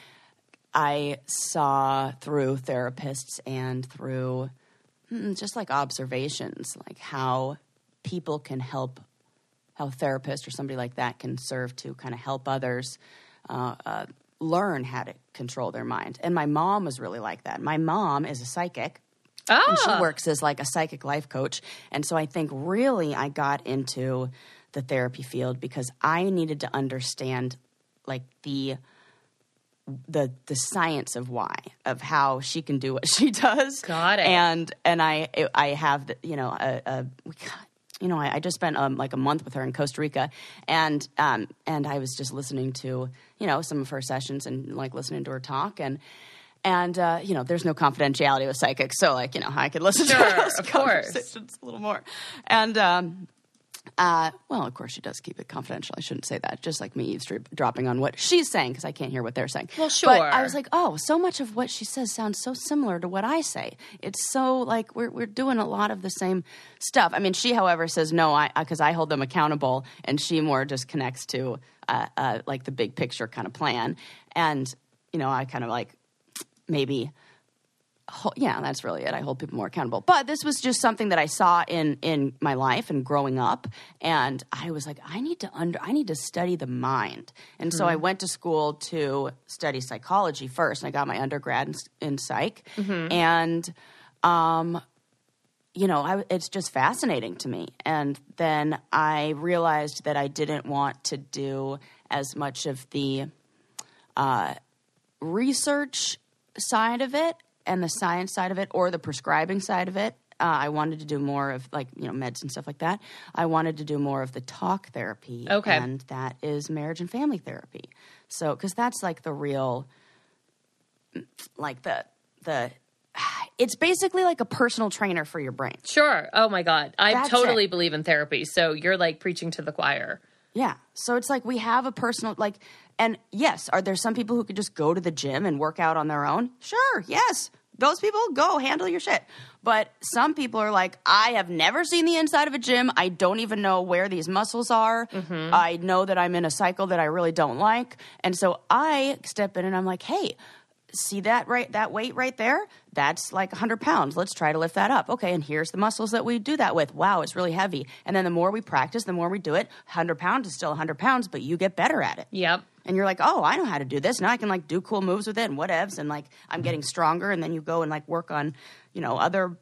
I saw through therapists and through just like observations, like how people can help how a therapist or somebody like that can serve to kind of help others uh, uh, learn how to control their mind. And my mom was really like that. My mom is a psychic. Oh. And she works as like a psychic life coach. And so I think really I got into the therapy field because I needed to understand like the the the science of why, of how she can do what she does. Got it. And, and I, I have, you know, a, a – you know, I, I just spent um, like a month with her in Costa Rica, and um, and I was just listening to, you know, some of her sessions and like listening to her talk, and and uh, you know, there's no confidentiality with psychics, so like, you know, I could listen sure, to those of conversations course. a little more, and um, Uh, well, of course, she does keep it confidential. I shouldn't say that. Just like me eavesdropping on what she's saying because I can't hear what they're saying. Well, sure. But I was like, oh, so much of what she says sounds so similar to what I say. It's so like we're we're doing a lot of the same stuff. I mean, she, however, says no, I because I hold them accountable, and she more just connects to uh, uh, like the big picture kind of plan. And you know, I kind of like maybe. Yeah, that's really it. I hold people more accountable. But this was just something that I saw in, in my life and growing up, and I was like, I need to under, I need to study the mind. And mm-hmm. so I went to school to study psychology first, and I got my undergrad in, in psych. Mm-hmm. And, um, you know, I, it's just fascinating to me. And then I realized that I didn't want to do as much of the uh, research side of it. And the science side of it or the prescribing side of it. Uh, I wanted to do more of like, you know, meds and stuff like that. I wanted to do more of the talk therapy. Okay. And that is marriage and family therapy. So, because that's like the real, like the, the, it's basically like a personal trainer for your brain. Sure. Oh my God. I that's totally it. believe in therapy. So you're like preaching to the choir. Yeah. So it's like we have a personal, like, and yes, are there some people who could just go to the gym and work out on their own? Sure. Yes. Those people, go handle your shit. But some people are like, I have never seen the inside of a gym. I don't even know where these muscles are. Mm-hmm. I know that I'm in a cycle that I really don't like. And so I step in and I'm like, hey, see that right, that weight right there? That's like one hundred pounds. Let's try to lift that up. Okay, and here's the muscles that we do that with. Wow, it's really heavy. And then the more we practice, the more we do it. one hundred pounds is still one hundred pounds, but you get better at it. Yep. And you're like, oh, I know how to do this. Now I can like do cool moves with it and whatevs. And like I'm getting stronger. And then you go and like work on, you know, other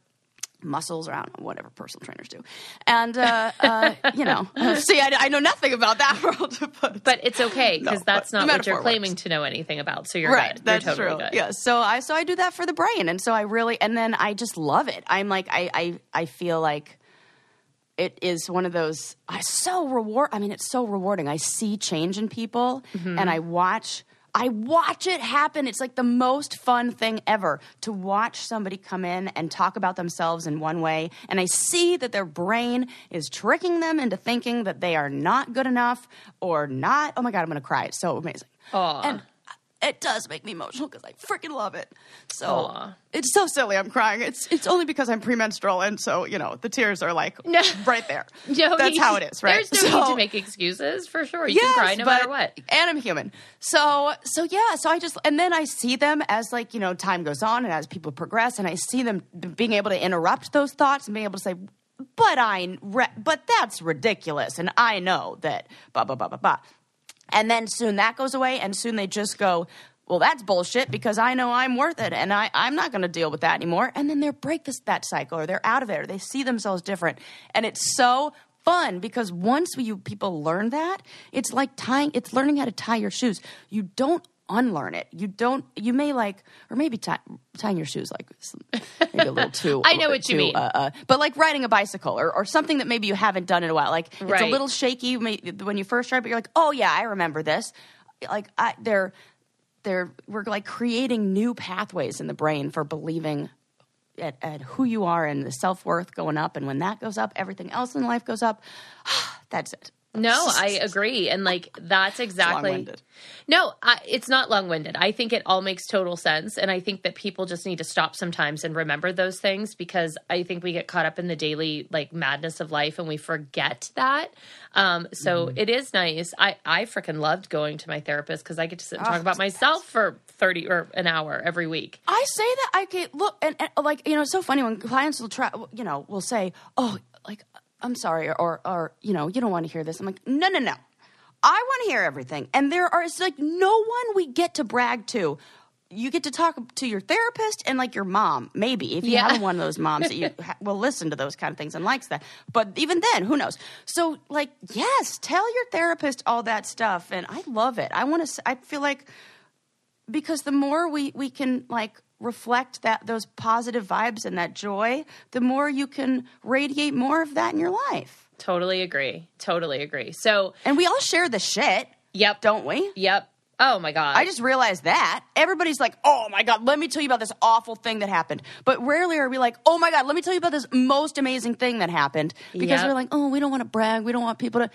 muscles or I don't know, whatever personal trainers do. And, uh, uh, you know, see, I, I know nothing about that world. But, but it's okay because no, that's not what you're claiming works. To know anything about. So you're right. Good. That's you're totally true. Good. Yeah. So I, so I do that for the brain. And so I really, and then I just love it. I'm like, I, I, I feel like. It is one of those – so reward. I mean it's so rewarding. I see change in people mm-hmm. and I watch – I watch it happen. It's like the most fun thing ever to watch somebody come in and talk about themselves in one way, and I see that their brain is tricking them into thinking that they are not good enough or not – oh my God, I'm going to cry. It's so amazing. Aww. And it does make me emotional because I freaking love it. So Aww. It's so silly. I'm crying. It's it's only because I'm premenstrual, and so you know the tears are like no. right there. No That's need, how it is. Right? There's no so, need to make excuses for sure. You yes, can cry no but, matter what. And I'm human. So so yeah. So I just and then I see them as like you know time goes on and as people progress, and I see them being able to interrupt those thoughts and being able to say. But I but that's ridiculous, and I know that blah blah blah blah blah. And then soon that goes away, and soon they just go, well, that's bullshit because I know I'm worth it, and I, I'm not going to deal with that anymore. And then they break this, that cycle, or they're out of it, or they see themselves different. And it's so fun because once you people learn that, it's like tying – it's learning how to tie your shoes. You don't unlearn it. You don't – you may like – or maybe tie, tying your shoes like maybe a little too – I know what too, you mean. Uh, uh, but like riding a bicycle or, or something that maybe you haven't done in a while. Like right. It's a little shaky when you first try, but you're like, oh, yeah, I remember this. Like I, they're they're we're like creating new pathways in the brain for believing – At, at who you are and the self-worth going up. And when that goes up, everything else in life goes up. That's it. No, I agree. And like, that's exactly. It's long-winded. No, I, it's not long-winded. I think it all makes total sense. And I think that people just need to stop sometimes and remember those things because I think we get caught up in the daily like madness of life and we forget that. Um, so mm-hmm. It is nice. I, I freaking loved going to my therapist because I get to sit and oh, talk about myself for thirty or an hour every week. I say that I can look and, and like, you know, it's so funny when clients will try, you know, will say, oh, like, I'm sorry, or, or, or, you know, you don't want to hear this. I'm like, no, no, no. I want to hear everything. And there are, it's like no one we get to brag to. You get to talk to your therapist and like your mom, maybe, if you yeah. have one of those moms that you ha- will listen to those kind of things and likes that. But even then, who knows? So like, yes, tell your therapist all that stuff. And I love it. I want to, I feel like, because the more we, we can like, reflect that those positive vibes and that joy, the more you can radiate more of that in your life. Totally agree. Totally agree. So, and we all share the shit. Yep. Don't we? Yep. Oh, my God. I just realized that. Everybody's like, oh, my God, let me tell you about this awful thing that happened. But rarely are we like, oh, my God, let me tell you about this most amazing thing that happened. Because yep. we're like, oh, we don't want to brag. We don't want people to.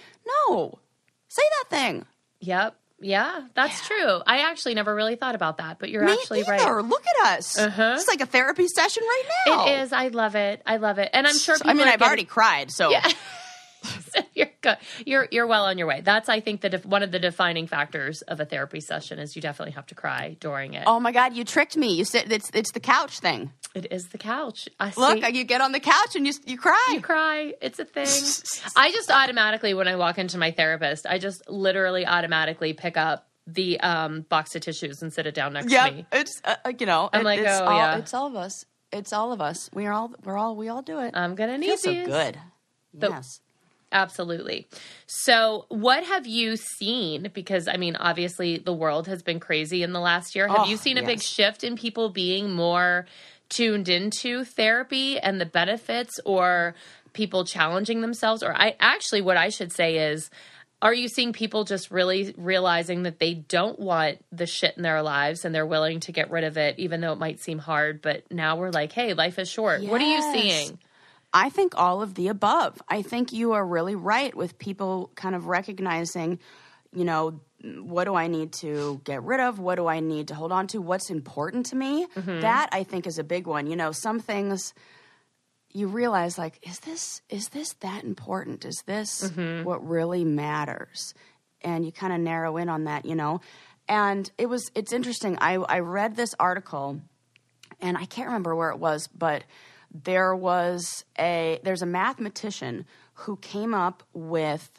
No. Say that thing. Yep. Yeah, that's yeah. true. I actually never really thought about that, but you're Me actually either. right. Look at us. Uh-huh. It's like a therapy session right now. It is. I love it. I love it. And I'm sure people I mean, I've getting... already cried, so. Yeah. So you're good. You're you're well on your way. That's I think the def- one of the defining factors of a therapy session is you definitely have to cry during it. Oh my God, you tricked me. You said it's it's the couch thing. It is the couch. I Look, see. You get on the couch and you you cry. You cry. It's a thing. I just automatically when I walk into my therapist, I just literally automatically pick up the um, box of tissues and sit it down next yep, to me. Yeah, it's uh, you know, I'm it, like, it's oh all, yeah, it's all of us. It's all of us. We are all we're all we all do it. I'm gonna need these. Feels so good. Yes. The, Absolutely. So what have you seen? Because, I mean, obviously the world has been crazy in the last year. Have oh, you seen a yes. big shift in people being more tuned into therapy and the benefits or people challenging themselves? Or I actually what I should say is, are you seeing people just really realizing that they don't want the shit in their lives and they're willing to get rid of it, even though it might seem hard? But now we're like, hey, life is short. Yes. What are you seeing? I think all of the above. I think you are really right with people kind of recognizing, you know, what do I need to get rid of? What do I need to hold on to? What's important to me? Mm-hmm. That I think is a big one. You know, some things you realize like, is this is this that important? Is this mm-hmm. what really matters? And you kind of narrow in on that, you know. And it was it's interesting. I, I read this article and I can't remember where it was, but There was a there's a mathematician who came up with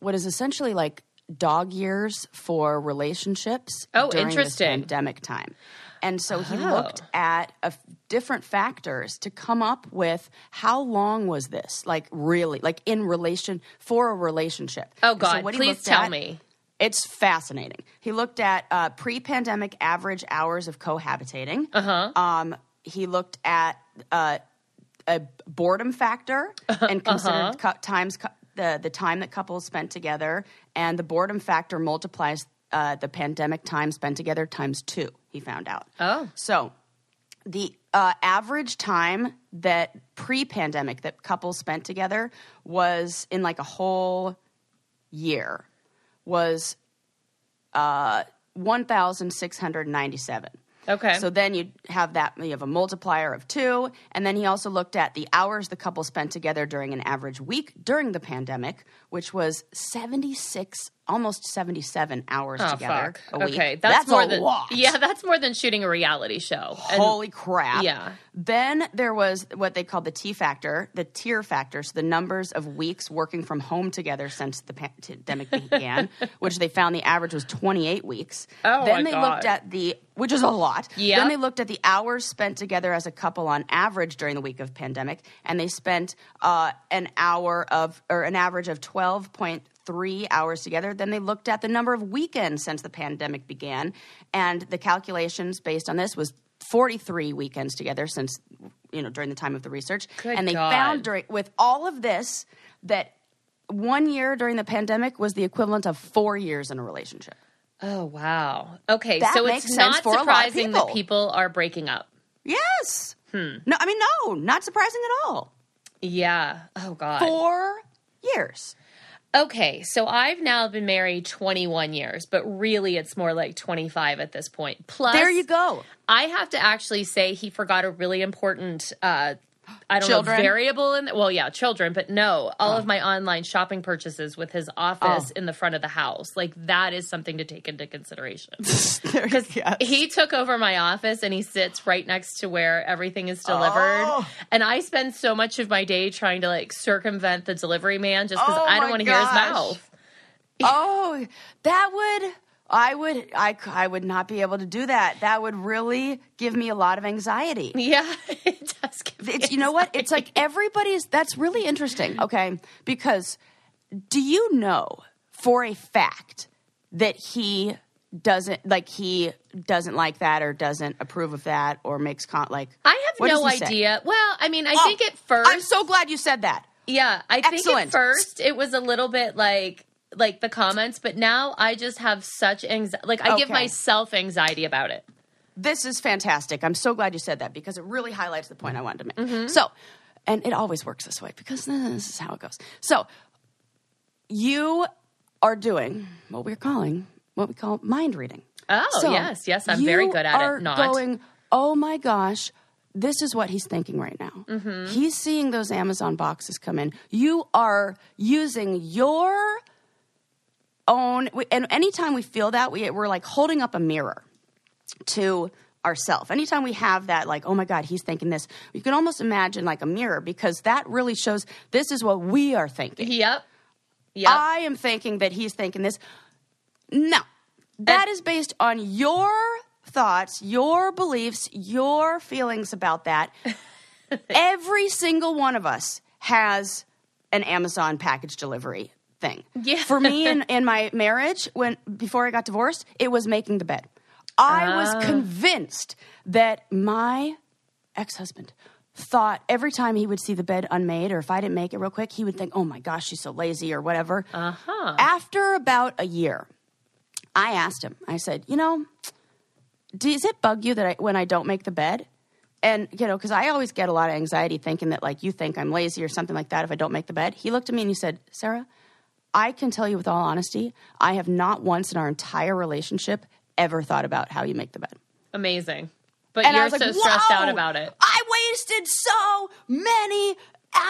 what is essentially like dog years for relationships oh, during interesting. this pandemic time. And so he oh. looked at a f- different factors to come up with how long was this, like really, like in relation for a relationship. Oh, God, so please tell at, me. It's fascinating. He looked at uh, pre-pandemic average hours of cohabitating. Uh-huh. Um, he looked at Uh, a boredom factor and considered uh-huh. cu- times cu- the the time that couples spent together, and the boredom factor multiplies uh, the pandemic time spent together times two. He found out. Oh, so the uh, average time that pre-pandemic that couples spent together was in like a whole year was uh, one thousand six hundred ninety-seven. Okay. So then you have that, you have a multiplier of two. And then he also looked at the hours the couple spent together during an average week during the pandemic, which was seventy-six, almost seventy-seven hours oh, together fuck. a week. Okay. That's, that's more a than, lot. Yeah, that's more than shooting a reality show. And, Holy crap. Yeah. Then there was what they called the T factor, the tier factor, so the numbers of weeks working from home together since the pandemic began, which they found the average was twenty-eight weeks. Oh, Then my they God. looked at the... Which is a lot. Yep. Then they looked at the hours spent together as a couple on average during the week of pandemic, and they spent uh, an hour of or an average of twelve point three hours together. Then they looked at the number of weekends since the pandemic began, and the calculations based on this was forty-three weekends together since you know during the time of the research. Good and they God. found during with all of this that one year during the pandemic was the equivalent of four years in a relationship. Oh, wow. Okay, that so it's not surprising people. that people are breaking up. Yes. Hmm. No, I mean, no, not surprising at all. Yeah. Oh, God. Four years. Okay, so I've now been married twenty-one years, but really it's more like twenty-five at this point. Plus, there you go. I have to actually say he forgot a really important uh I don't children. know, variable in the, well, yeah, children, but no, all oh. of my online shopping purchases with his office oh. in the front of the house. Like that is something to take into consideration because yes. he took over my office and he sits right next to where everything is delivered. Oh. And I spend so much of my day trying to like circumvent the delivery man just because oh I don't want to hear his mouth. Oh, that would... I would I, I would not be able to do that. That would really give me a lot of anxiety. Yeah, it does give me it's, You know what? It's like everybody's – that's really interesting, okay? Because do you know for a fact that he doesn't – like he doesn't like that or doesn't approve of that or makes con- – like – I have no idea. Say? Well, I mean I oh, think at first – I'm so glad you said that. Yeah. I Excellent. think at first it was a little bit like – like the comments, but now I just have such anxiety. Like I okay. give myself anxiety about it. This is fantastic. I'm so glad you said that because it really highlights the point I wanted to make. Mm-hmm. So, and it always works this way because this is how it goes. So you are doing what we're calling, what we call mind reading. Oh, so yes. Yes. I'm very good at it. Not going, oh my gosh, this is what he's thinking right now. Mm-hmm. He's seeing those Amazon boxes come in. You are using your own, and anytime we feel that, we, we're like holding up a mirror to ourselves. Anytime we have that, like, oh my God, he's thinking this, you can almost imagine like a mirror because that really shows this is what we are thinking. Yep. Yep. I am thinking that he's thinking this. No, that and- is based on your thoughts, your beliefs, your feelings about that. Every single one of us has an Amazon package delivery thing. Yeah. For me in, in my marriage, when before I got divorced, it was making the bed. I oh. was convinced that my ex-husband thought every time he would see the bed unmade or if I didn't make it real quick, he would think, oh my gosh, she's so lazy or whatever. Uh-huh. After about a year, I asked him, I said, you know, does it bug you that I, when I don't make the bed? And, you know, because I always get a lot of anxiety thinking that, like, you think I'm lazy or something like that if I don't make the bed. He looked at me and he said, Sarah, I can tell you with all honesty, I have not once in our entire relationship ever thought about how you make the bed. Amazing. But and you're so like, stressed out about it. I wasted so many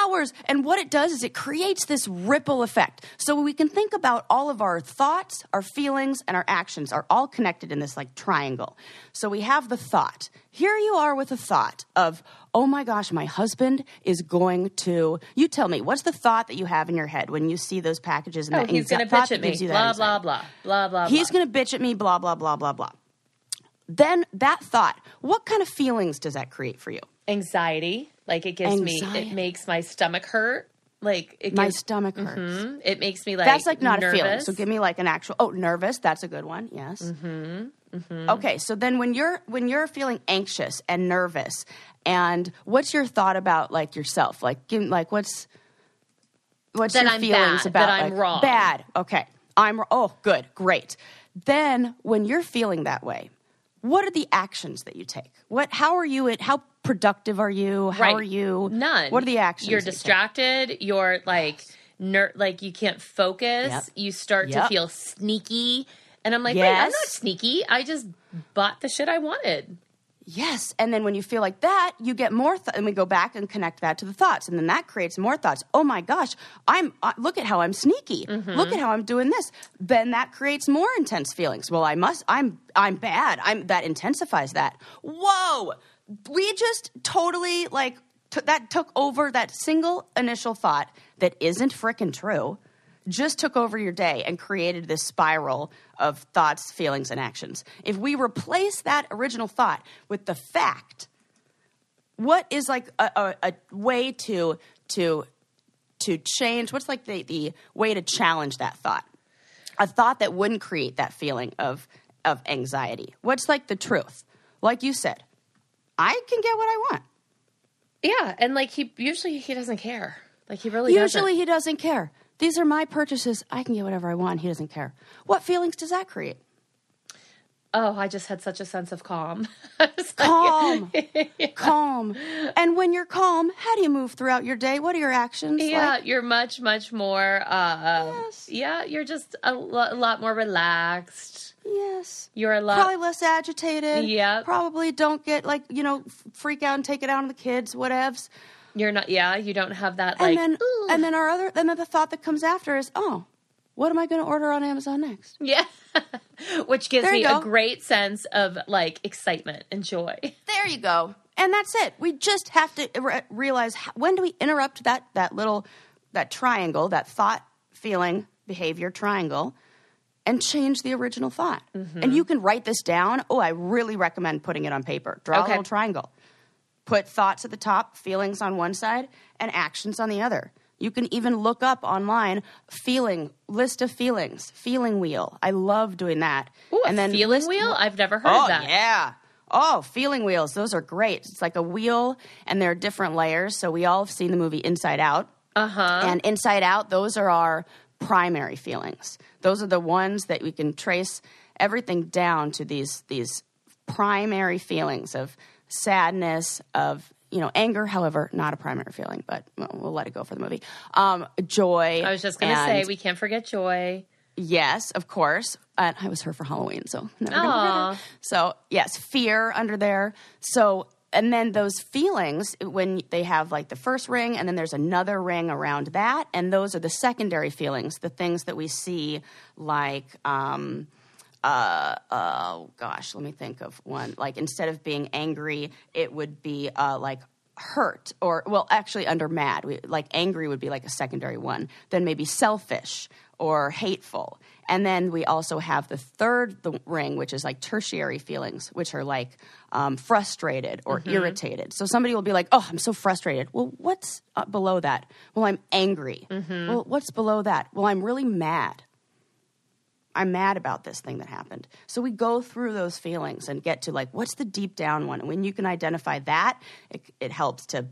hours. And what it does is it creates this ripple effect. So we can think about all of our thoughts, our feelings, and our actions are all connected in this like triangle. So we have the thought. Here you are with a thought of, oh my gosh, my husband is going to, you tell me, what's the thought that you have in your head when you see those packages? And oh, that he's going to bitch at me, blah, blah, blah, blah, blah. He's going to bitch at me, blah, blah, blah, blah, blah. Then that thought, what kind of feelings does that create for you? Anxiety. Like it gives Anxiety. me, it makes my stomach hurt. Like it gives, my stomach hurts. Mm-hmm. It makes me like that's like not nervous. A feeling. So give me like an actual. Oh, nervous. That's a good one. Yes. Mm-hmm. Mm-hmm. Okay. So then when you're when you're feeling anxious and nervous, and what's your thought about like yourself? Like give, like what's what's that your I'm feelings bad, about that I'm like, wrong? Bad. Okay. I'm oh good great. Then when you're feeling that way, what are the actions that you take? What how are you at how productive are you? How right. are you? None. What are the actions? You're distracted. You you're like, yes. ner- like you can't focus. Yep. You start yep. to feel sneaky. And I'm like, yes. wait, I'm not sneaky. I just bought the shit I wanted. Yes. And then when you feel like that, you get more, th- and we go back and connect that to the thoughts. And then that creates more thoughts. Oh my gosh, I'm, uh, look at how I'm sneaky. Mm-hmm. Look at how I'm doing this. Then that creates more intense feelings. Well, I must, I'm, I'm bad. I'm, that intensifies that. Whoa. We just totally like t- that took over that single initial thought that isn't frickin' true, just took over your day and created this spiral of thoughts, feelings, and actions. If we replace that original thought with the fact, what is like a, a, a way to to to change? What's like the, the way to challenge that thought? A thought that wouldn't create that feeling of of anxiety. What's like the truth? Like you said. I can get what I want. Yeah. And like he usually he doesn't care. Like he really usually doesn't. Usually he doesn't care. These are my purchases. I can get whatever I want. He doesn't care. What feelings does that create? Oh, I just had such a sense of calm. calm. Like, yeah. Calm. And when you're calm, how do you move throughout your day? What are your actions yeah, like? Yeah, you're much, much more. Uh, yes. Yeah, you're just a, lo- a lot more relaxed. Yes. You're a lot. Probably less agitated. Yeah. Probably don't get like, you know, freak out and take it out on the kids, whatevs. You're not, yeah, you don't have that like. And then, ooh. And then our other, and then the thought that comes after is, oh, what am I going to order on Amazon next? Yeah. Which gives me go. a great sense of like excitement and joy. There you go. And that's it. We just have to re- realize how, when do we interrupt that, that little, that triangle, that thought, feeling, behavior triangle and change the original thought. Mm-hmm. And you can write this down. Oh, I really recommend putting it on paper. Draw okay. a little triangle. Put thoughts at the top, feelings on one side, and actions on the other. You can even look up online, feeling, list of feelings, feeling wheel. I love doing that. Ooh, and then feeling list- wheel? I've never heard oh, of that. Oh, yeah. Oh, feeling wheels. Those are great. It's like a wheel, and there are different layers. So we all have seen the movie Inside Out. Uh-huh. And Inside Out, those are our primary feelings. Those are the ones that we can trace everything down to, these these primary feelings of sadness, of, you know, anger, however, not a primary feeling, but we'll, we'll let it go for the movie. Um, joy. I was just going to say, we can't forget joy. Yes, of course. And I was her for Halloween, so never gonna forget her. So yes, fear under there. So, and then those feelings, when they have like the first ring and then there's another ring around that. And those are the secondary feelings, the things that we see like, um, Uh, oh gosh, let me think of one. Like, instead of being angry, it would be uh, like hurt, or, well, actually under mad, we, like angry would be like a secondary one. Then maybe selfish or hateful. And then we also have the third the ring, which is like tertiary feelings, which are like um, frustrated or mm-hmm. irritated. So somebody will be like, oh, I'm so frustrated. Well, what's below that? Well, I'm angry. Mm-hmm. Well, what's below that? Well, I'm really mad. I'm mad about this thing that happened. So we go through those feelings and get to like, what's the deep down one? And when you can identify that, it, it helps to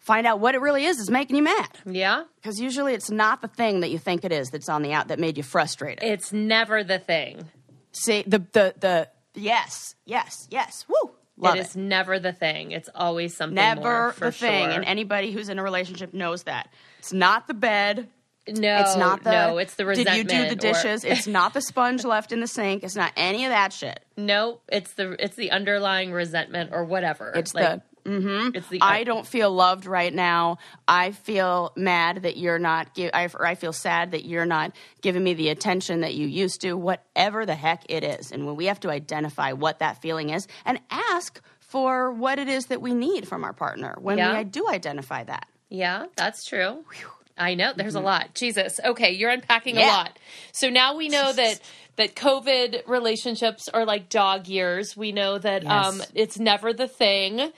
find out what it really is that's making you mad. Yeah. Because usually it's not the thing that you think it is that's on the out that made you frustrated. It's never the thing. See, the, the, the, yes, yes, yes. Woo. Love it. It is never the thing. It's always something never more, for the thing. Sure. And anybody who's in a relationship knows that. It's not the bed. No, it's not the, no, it's the resentment. Did you do the dishes? Or it's not the sponge left in the sink. It's not any of that shit. No, it's the it's the underlying resentment or whatever. It's like, the, mm-hmm. It's the, I don't feel loved right now. I feel mad that you're not, give, I, or I feel sad that you're not giving me the attention that you used to, whatever the heck it is. And when we have to identify what that feeling is and ask for what it is that we need from our partner when yeah. we do identify that. Yeah, that's true. Whew. I know. There's mm-hmm. a lot. Jesus. Okay. You're unpacking yeah. a lot. So now we know that, that COVID relationships are like dog years. We know that yes. um, it's never the thing.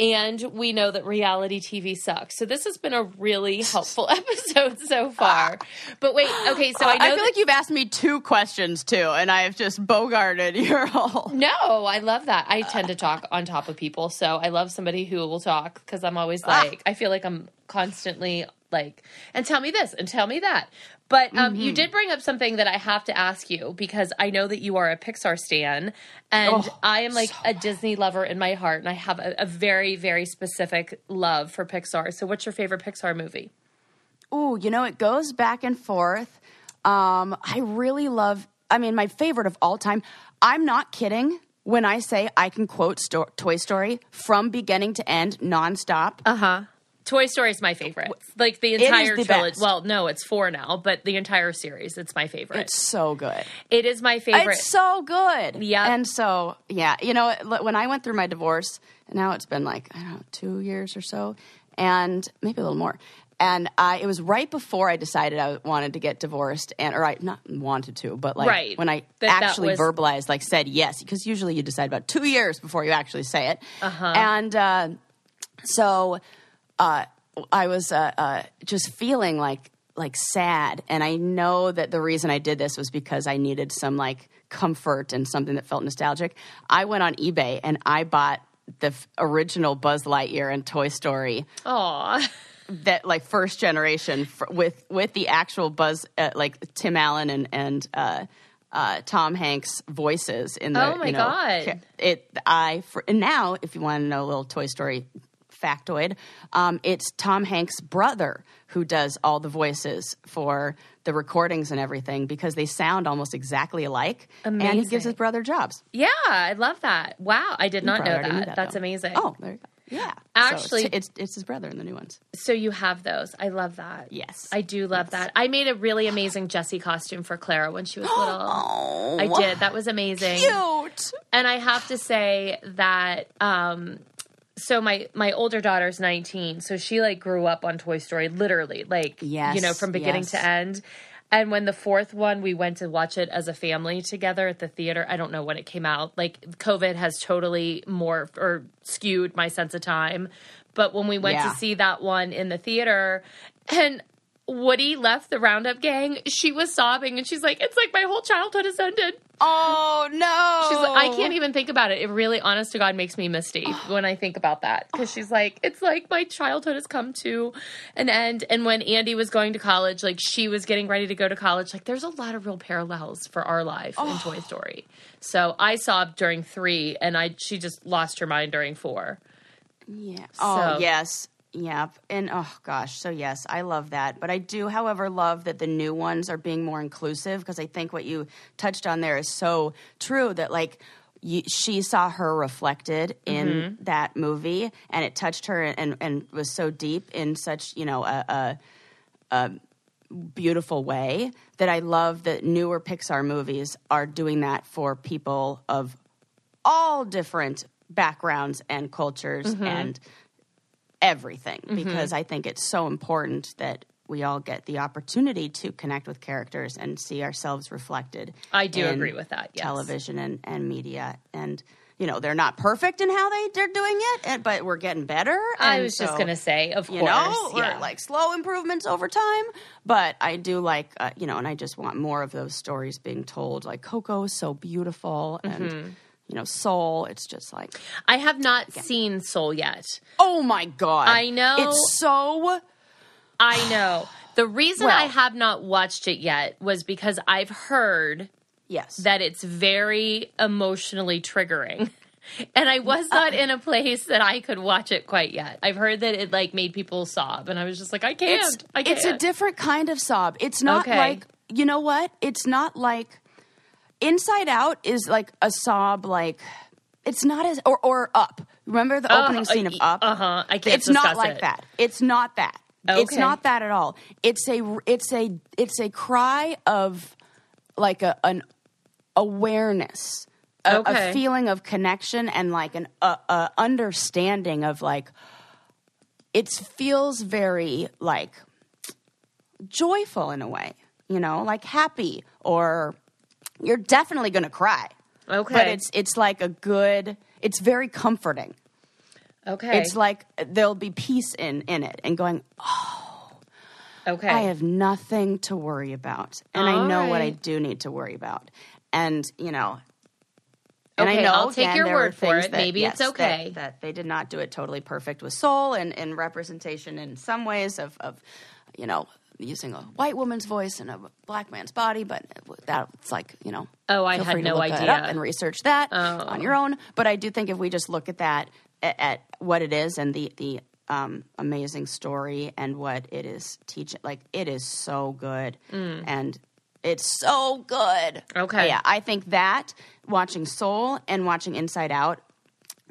And we know that reality T V sucks. So this has been a really helpful episode so far. But wait, okay, so I know I feel that- like you've asked me two questions too, and I have just bogarted your whole. No, I love that. I tend to talk on top of people, so I love somebody who will talk because I'm always like, I feel like I'm constantly like, and tell me this and tell me that. But um, mm-hmm. you did bring up something that I have to ask you because I know that you are a Pixar stan, and oh, I am like so a Disney lover in my heart, and I have a, a very, very specific love for Pixar. So what's your favorite Pixar movie? Ooh, you know, it goes back and forth. Um, I really love, I mean, my favorite of all time, I'm not kidding when I say I can quote sto- Toy Story from beginning to end nonstop. Uh-huh. Toy Story is my favorite. Like the entire trilogy. Well, no, it's four now, but the entire series, it's my favorite. It's so good. It is my favorite. It's so good. Yeah. And so, yeah, you know, when I went through my divorce, now it's been like, I don't know, two years or so, and maybe a little more. And I, it was right before I decided I wanted to get divorced, and or I not wanted to, but like right. when I but actually was... verbalized, like said yes, because usually you decide about two years before you actually say it. Uh-huh. And uh, so... Uh, I was uh, uh, just feeling like like sad, and I know that the reason I did this was because I needed some like comfort and something that felt nostalgic. I went on eBay and I bought the f- original Buzz Lightyear and Toy Story. Aww. That like first generation f- with with the actual Buzz, uh, like Tim Allen and and uh, uh, Tom Hanks voices in the. Oh my you know, god! It I for, and now if you want to know a little Toy Story factoid, um, it's Tom Hanks' brother who does all the voices for the recordings and everything because they sound almost exactly alike. Amazing. And he gives his brother jobs. Yeah, I love that. Wow, I did you not know that. that. That's though. Amazing. Oh, there you go. Yeah. Actually. So it's, it's it's his brother in the new ones. So you have those. I love that. Yes. I do love yes. that. I made a really amazing Jessie costume for Clara when she was little. Oh, I did. That was amazing. Cute. And I have to say that... Um, So my, my older daughter's nineteen, so she, like, grew up on Toy Story, literally, like, yes, you know, from beginning yes. to end. And when the fourth one, we went to watch it as a family together at the theater. I don't know when it came out. Like, COVID has totally morphed or skewed my sense of time. But when we went yeah. to see that one in the theater, and Woody left the Roundup gang, she was sobbing and she's like, it's like my whole childhood has ended. Oh, no. She's like, I can't even think about it. It really, honest to God, makes me misty when I think about that. Because she's like, it's like my childhood has come to an end. And when Andy was going to college, like she was getting ready to go to college. Like there's a lot of real parallels for our life oh. in Toy Story. So I sobbed during three and I she just lost her mind during four. Yeah. So, oh, yes. Yep. And, oh, gosh. So, yes, I love that. But I do, however, love that the new ones are being more inclusive because I think what you touched on there is so true that, like, you, she saw her reflected in mm-hmm. that movie and it touched her and, and was so deep in such, you know, a, a, a beautiful way that I love that newer Pixar movies are doing that for people of all different backgrounds and cultures mm-hmm. and everything because mm-hmm. I think it's so important that we all get the opportunity to connect with characters and see ourselves reflected. I do in agree with that. Yes. Television and, and media. And, you know, they're not perfect in how they, they're doing it, and, but we're getting better. And I was so, just going to say, of you course. Know, yeah. We're like slow improvements over time. But I do like, uh, you know, and I just want more of those stories being told. Like Coco is so beautiful and mm-hmm. you know, Soul, it's just like... I have not again. seen Soul yet. Oh, my God. I know. It's so... I know. The reason well, I have not watched it yet was because I've heard yes. that it's very emotionally triggering. And I was not in a place that I could watch it quite yet. I've heard that it, like, made people sob. And I was just like, I can't. It's, I can't. It's a different kind of sob. It's not okay. like... You know what? It's not like... Inside Out is like a sob, like it's not as or or Up. Remember the uh, opening scene of Up? Uh huh. I can't. It's not like it. that. It's not that. Okay. It's not that at all. It's a it's a it's a cry of like a an awareness, a, okay. a feeling of connection, and like an uh, uh, understanding of like. It feels very like joyful in a way, you know, like happy or. You're definitely going to cry. Okay. But it's it's like a good – it's very comforting. Okay. It's like there'll be peace in, in it and going, oh, okay. I have nothing to worry about. And All I know right. what I do need to worry about. And, you know – And okay, I know I'll take your word for it. That, Maybe yes, it's okay. That, that they did not do it totally perfect with Soul and, and representation in some ways of, of you know – using a white woman's voice and a black man's body, but that's like, you know, oh, I had no idea. Feel free to look that up and research that oh. on your own. But I do think if we just look at that, at, at what it is and the the um, amazing story and what it is teaching, like it is so good mm. and it's so good. Okay, yeah, I think that watching Soul and watching Inside Out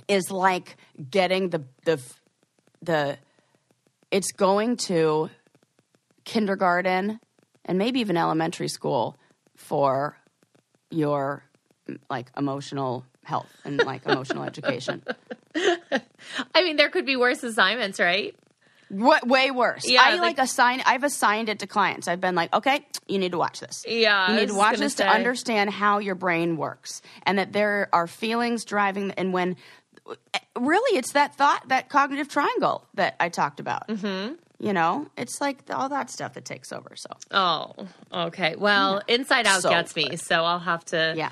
is like getting the the the. It's going to. Kindergarten and maybe even elementary school for your like emotional health and like emotional education. I mean, there could be worse assignments, right? What way worse? Yeah, I like, like assign. I've assigned it to clients. I've been like, okay, you need to watch this. Yeah, you need to watch this say. to understand how your brain works and that there are feelings driving. And when really, it's that thought, that cognitive triangle that I talked about. Mm-hmm. You know, it's like all that stuff that takes over. So, oh, okay. Well, yeah. Inside Out so gets good. me, so I'll have to. Yeah.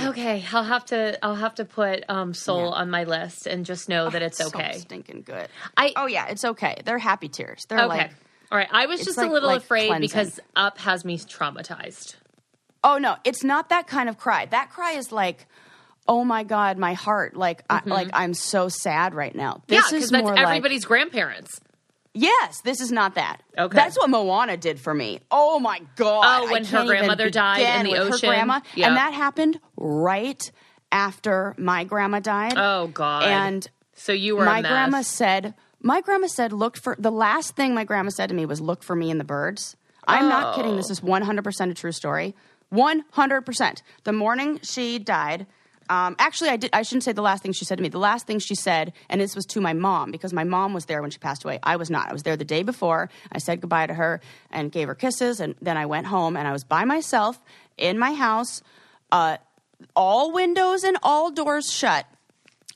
Okay, I'll have to. I'll have to put um, Soul yeah. on my list and just know oh, that it's okay. So stinking good. I. Oh yeah, it's okay. They're happy tears. They're okay. like. All right, I was just like, a little like afraid cleansing. because Up has me traumatized. Oh no, it's not that kind of cry. That cry is like. Oh my God, my heart! Like, mm-hmm. I, like I'm so sad right now. This yeah, is that's more everybody's like, grandparents. Yes, this is not that. Okay, that's what Moana did for me. Oh my God! Oh, when her grandmother died in the ocean, her grandma, yeah. and that happened right after my grandma died. Oh God! And so you were. My a mess. grandma said. My grandma said, "Look for the last thing." My grandma said to me was, "Look for me in the birds." I'm oh. not kidding. This is one hundred percent a true story. one hundred percent. The morning she died. Um, actually, I did. I shouldn't say the last thing she said to me. The last thing she said, and this was to my mom, because my mom was there when she passed away. I was not. I was there the day before. I said goodbye to her and gave her kisses, and then I went home, and I was by myself in my house, uh, all windows and all doors shut.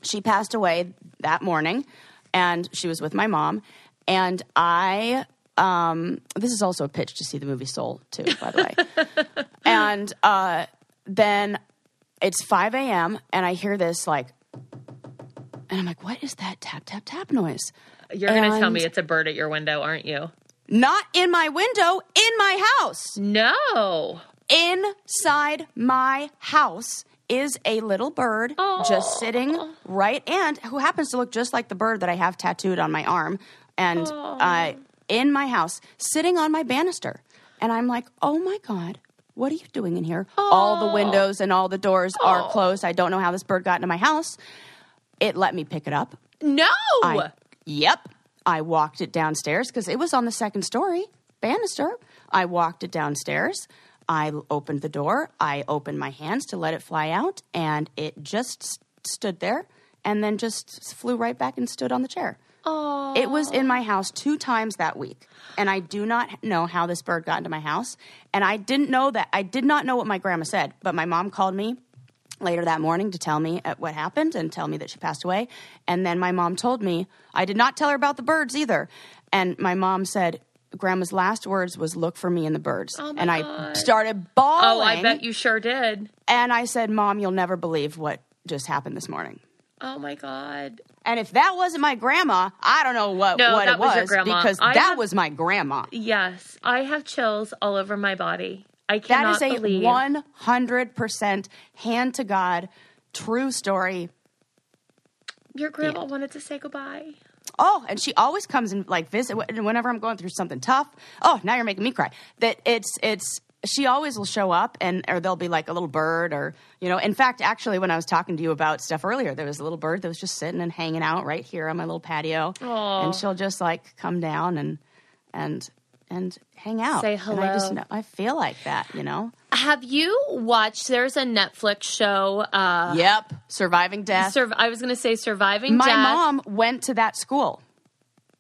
She passed away that morning, and she was with my mom, and I Um, this is also a pitch to see the movie Soul, too, by the way. And uh, then it's five a.m. and I hear this like, and I'm like, what is that tap, tap, tap noise? You're going to tell me it's a bird at your window, aren't you? Not in my window, in my house. No. Inside my house is a little bird oh. just sitting right, and who happens to look just like the bird that I have tattooed on my arm. And oh. uh, in my house, sitting on my banister. And I'm like, oh my God, what are you doing in here? Oh. All the windows and all the doors oh. are closed. I don't know how this bird got into my house. It let me pick it up. No. I, yep. I walked it downstairs because it was on the second story banister. I walked it downstairs. I opened the door. I opened my hands to let it fly out, and it just st- stood there and then just flew right back and stood on the chair. Oh. It was in my house two times that week, and I do not know how this bird got into my house, and I didn't know that. I did not know what my grandma said, but my mom called me later that morning to tell me what happened and tell me that she passed away. And then my mom told me, I did not tell her about the birds either. And my mom said, Grandma's last words was, look for me in the birds. Oh my and I God. started bawling. Oh, I bet you sure did. And I said, Mom, you'll never believe what just happened this morning. Oh my God. And if that wasn't my grandma, I don't know what, no, what that it was, was your grandma. Because I that have, was my grandma. Yes. I have chills all over my body. I cannot believe. That is a one hundred percent hand to God, true story. Your grandma yeah. wanted to say goodbye. Oh, and she always comes and like visit whenever I'm going through something tough. Oh, now you're making me cry. That it's, it's, she always will show up and, or there'll be like a little bird or, you know, in fact, actually when I was talking to you about stuff earlier, there was a little bird that was just sitting and hanging out right here on my little patio. Aww. And she'll just like come down and, and, and hang out. Say hello. And I just, I feel like that, you know? Have you watched, there's a Netflix show. Uh, yep. Surviving Death. Sur- I was going to say Surviving My Death. My mom went to that school.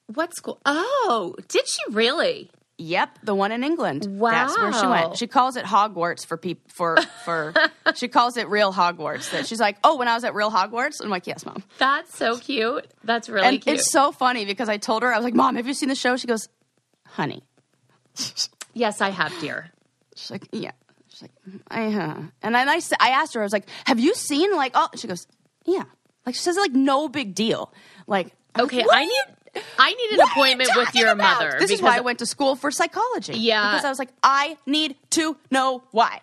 What school? Oh, did she really? Yep. The one in England. Wow. That's where she went. She calls it Hogwarts for people, for, for, she calls it Real Hogwarts. That she's like, oh, when I was at Real Hogwarts, I'm like, yes, Mom. That's so cute. That's really and cute. It's so funny because I told her, I was like, Mom, have you seen the show? She goes, honey. Yes, I have, dear. She's like, yeah. She's like, I, huh. And then I, I asked her, I was like, have you seen like, oh, she goes, yeah. Like she says like, no big deal. Like, okay, I need, you, I need an appointment with your about? mother. This is why I went to school for psychology. Yeah. Because I was like, I need to know why.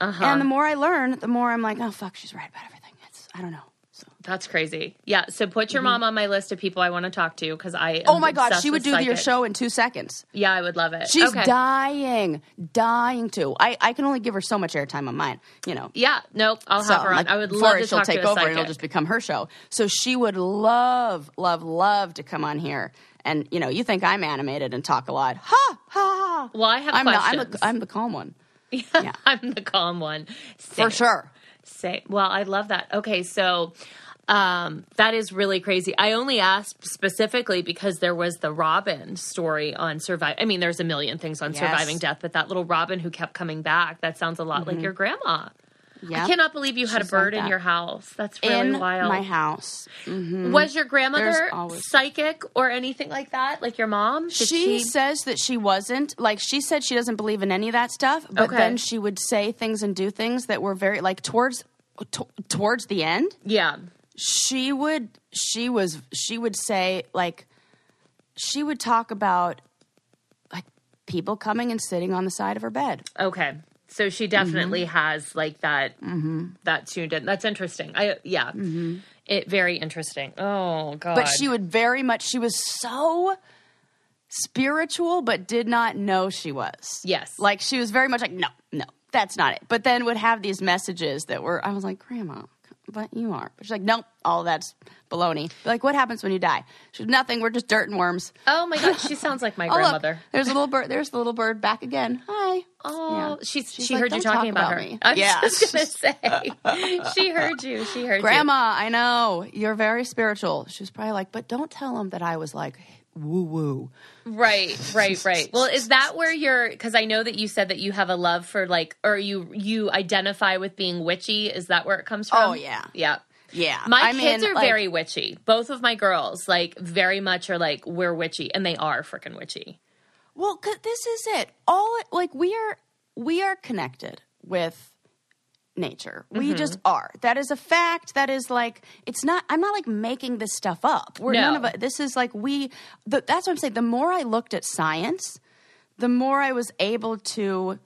Uh-huh. And the more I learn, the more I'm like, oh fuck, she's right about everything. It's, I don't know. So. That's crazy. Yeah. So put your mm-hmm. mom on my list of people I want to talk to because I am oh my god, she would do psychics. Your show in two seconds. Yeah, I would love it. She's okay. dying, dying to. I, I can only give her so much airtime on mine. You know. Yeah. Nope. I'll so, have her on. Like, I would love to she'll talk take to a over psychic. And it'll just become her show. So she would love, love, love to come on here. And you know, you think I'm animated and talk a lot? Ha ha. ha. Well, I have I'm questions. Not, I'm, a, I'm the calm one. Yeah, yeah. I'm the calm one Same. for sure. Say well, I love that. Okay, so um, that is really crazy. I only asked specifically because there was the Robin story on survive. I mean, there's a million things on yes. Surviving Death, but that little Robin who kept coming back, that sounds a lot mm-hmm. like your grandma. Yep. I cannot believe you had She's a bird like in your house. That's really in wild. In my house. Mm-hmm. Was your grandmother always- psychic or anything like that? Like your mom? She, she says that she wasn't. Like she said she doesn't believe in any of that stuff. But okay. then she would say things and do things that were very like towards t- towards the end. Yeah. She would she was she would say like she would talk about like people coming and sitting on the side of her bed. Okay. So she definitely mm-hmm. has like that, mm-hmm. that tuned in. That's interesting. I, yeah. Mm-hmm. It very interesting. Oh God. But she would very much, she was so spiritual, but did not know she was. Yes. Like she was very much like, no, no, that's not it. But then would have these messages that were, I was like, Grandma, but you are. She's like, nope, all that's baloney. Like, what happens when you die? She's nothing. We're just dirt and worms. Oh my God, she sounds like my oh, grandmother. Look, there's a little bird. There's the little bird back again. Hi. Oh, yeah. she's, she's she like, heard you talking talk about, about her. Me. I was yeah. just gonna say she heard you. She heard Grandma, you. Grandma, I know you're very spiritual. She was probably like, but don't tell them that I was like woo woo. Right, right, right. Well, is that where you're? Because I know that you said that you have a love for like, or you you identify with being witchy. Is that where it comes from? Oh yeah, yeah, yeah. My I kids mean, are like, very witchy. Both of my girls, like, very much are like we're witchy, and they are freaking witchy. Well, 'cause this is it. All like we are we are connected with nature. We mm-hmm. just are. That is a fact. That is like, it's not, I'm not like making this stuff up. We're no. none of it. This is like we, the, that's what I'm saying. The more I looked at science, the more I was able to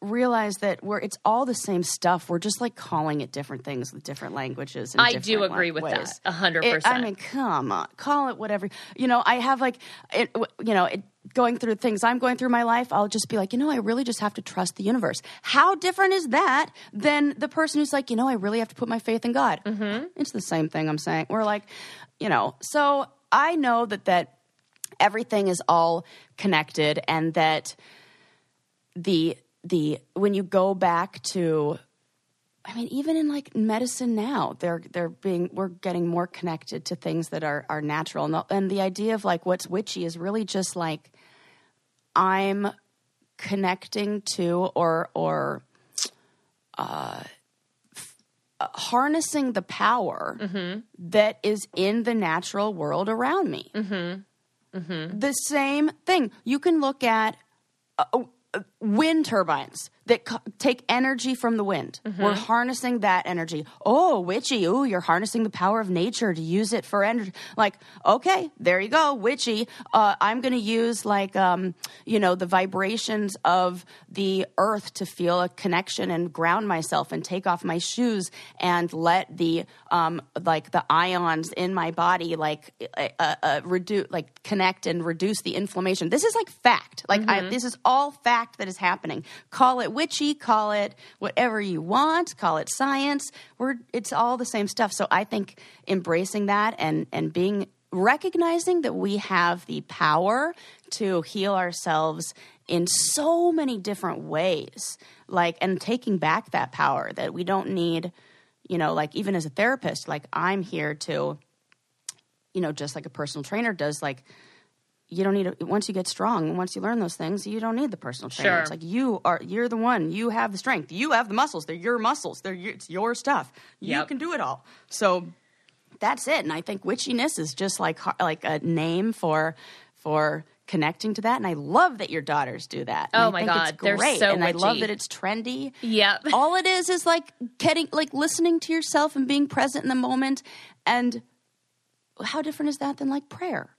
realize that we're, it's all the same stuff. We're just like calling it different things with different languages. And I different do agree with ways. That. A hundred percent. I mean, come on, call it whatever, you know, I have like, it, you know, it, going through things I'm going through my life, I'll just be like, you know, I really just have to trust the universe. How different is that than the person who's like, you know, I really have to put my faith in God. Mm-hmm. It's the same thing I'm saying. We're like, you know, so I know that, that everything is all connected, and that the, the, when you go back to, I mean, even in like medicine now, they're they're being we're getting more connected to things that are are natural, and the idea of like what's witchy is really just like I'm connecting to or or uh, f- uh, harnessing the power mm-hmm. that is in the natural world around me. Mm-hmm. Mm-hmm. The same thing you can look at. Uh, Wind turbines that co- take energy from the wind. Mm-hmm. We're harnessing that energy. Oh, witchy. Ooh, you're harnessing the power of nature to use it for energy. Like, okay, there you go, witchy. Uh, I'm going to use like, um, you know, the vibrations of the earth to feel a connection and ground myself and take off my shoes and let the, um, like the ions in my body, like, uh, uh, reduce, like connect and reduce the inflammation. This is like fact. Like mm-hmm. I, this is all fact. That is happening. Call it witchy, call it whatever you want, call it science. We're it's all the same stuff. So I think embracing that and and being recognizing that we have the power to heal ourselves in so many different ways, like and taking back that power that we don't need, you know, like even as a therapist, like I'm here to, you know, just like a personal trainer does, like you don't need it. Once you get strong and once you learn those things, you don't need the personal trainer. Sure. It's like you are, you're the one, you have the strength, you have the muscles. They're your muscles. They're your, it's your stuff. You yep. can do it all. So that's it. And I think witchiness is just like, like a name for, for connecting to that. And I love that your daughters do that. And oh I my think God. It's great. They're so and witchy. I love that it's trendy. Yep. All it is is like getting, like listening to yourself and being present in the moment. And how different is that than like prayer?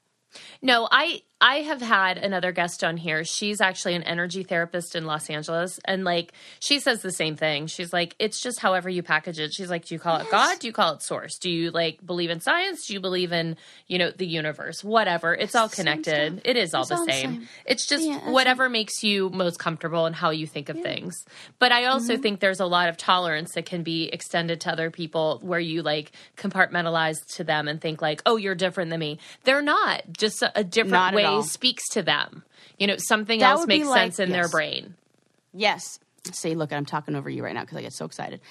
No, I I have had another guest on here. She's actually an energy therapist in Los Angeles. And like, she says the same thing. She's like, it's just however you package it. She's like, do you call yes. it God? Do you call it source? Do you like believe in science? Do you believe in, you know, the universe, whatever. It's, it's all connected. It is all, the, all same. the same. It's just yeah, whatever right. makes you most comfortable and how you think of yeah. things. But I also mm-hmm. think there's a lot of tolerance that can be extended to other people where you like compartmentalize to them and think like, oh, you're different than me. They're not. Just a, a different not way. Speaks to them, you know, something that else makes like, sense in yes. their brain. Yes. See, look, I'm talking over you right now because I get so excited.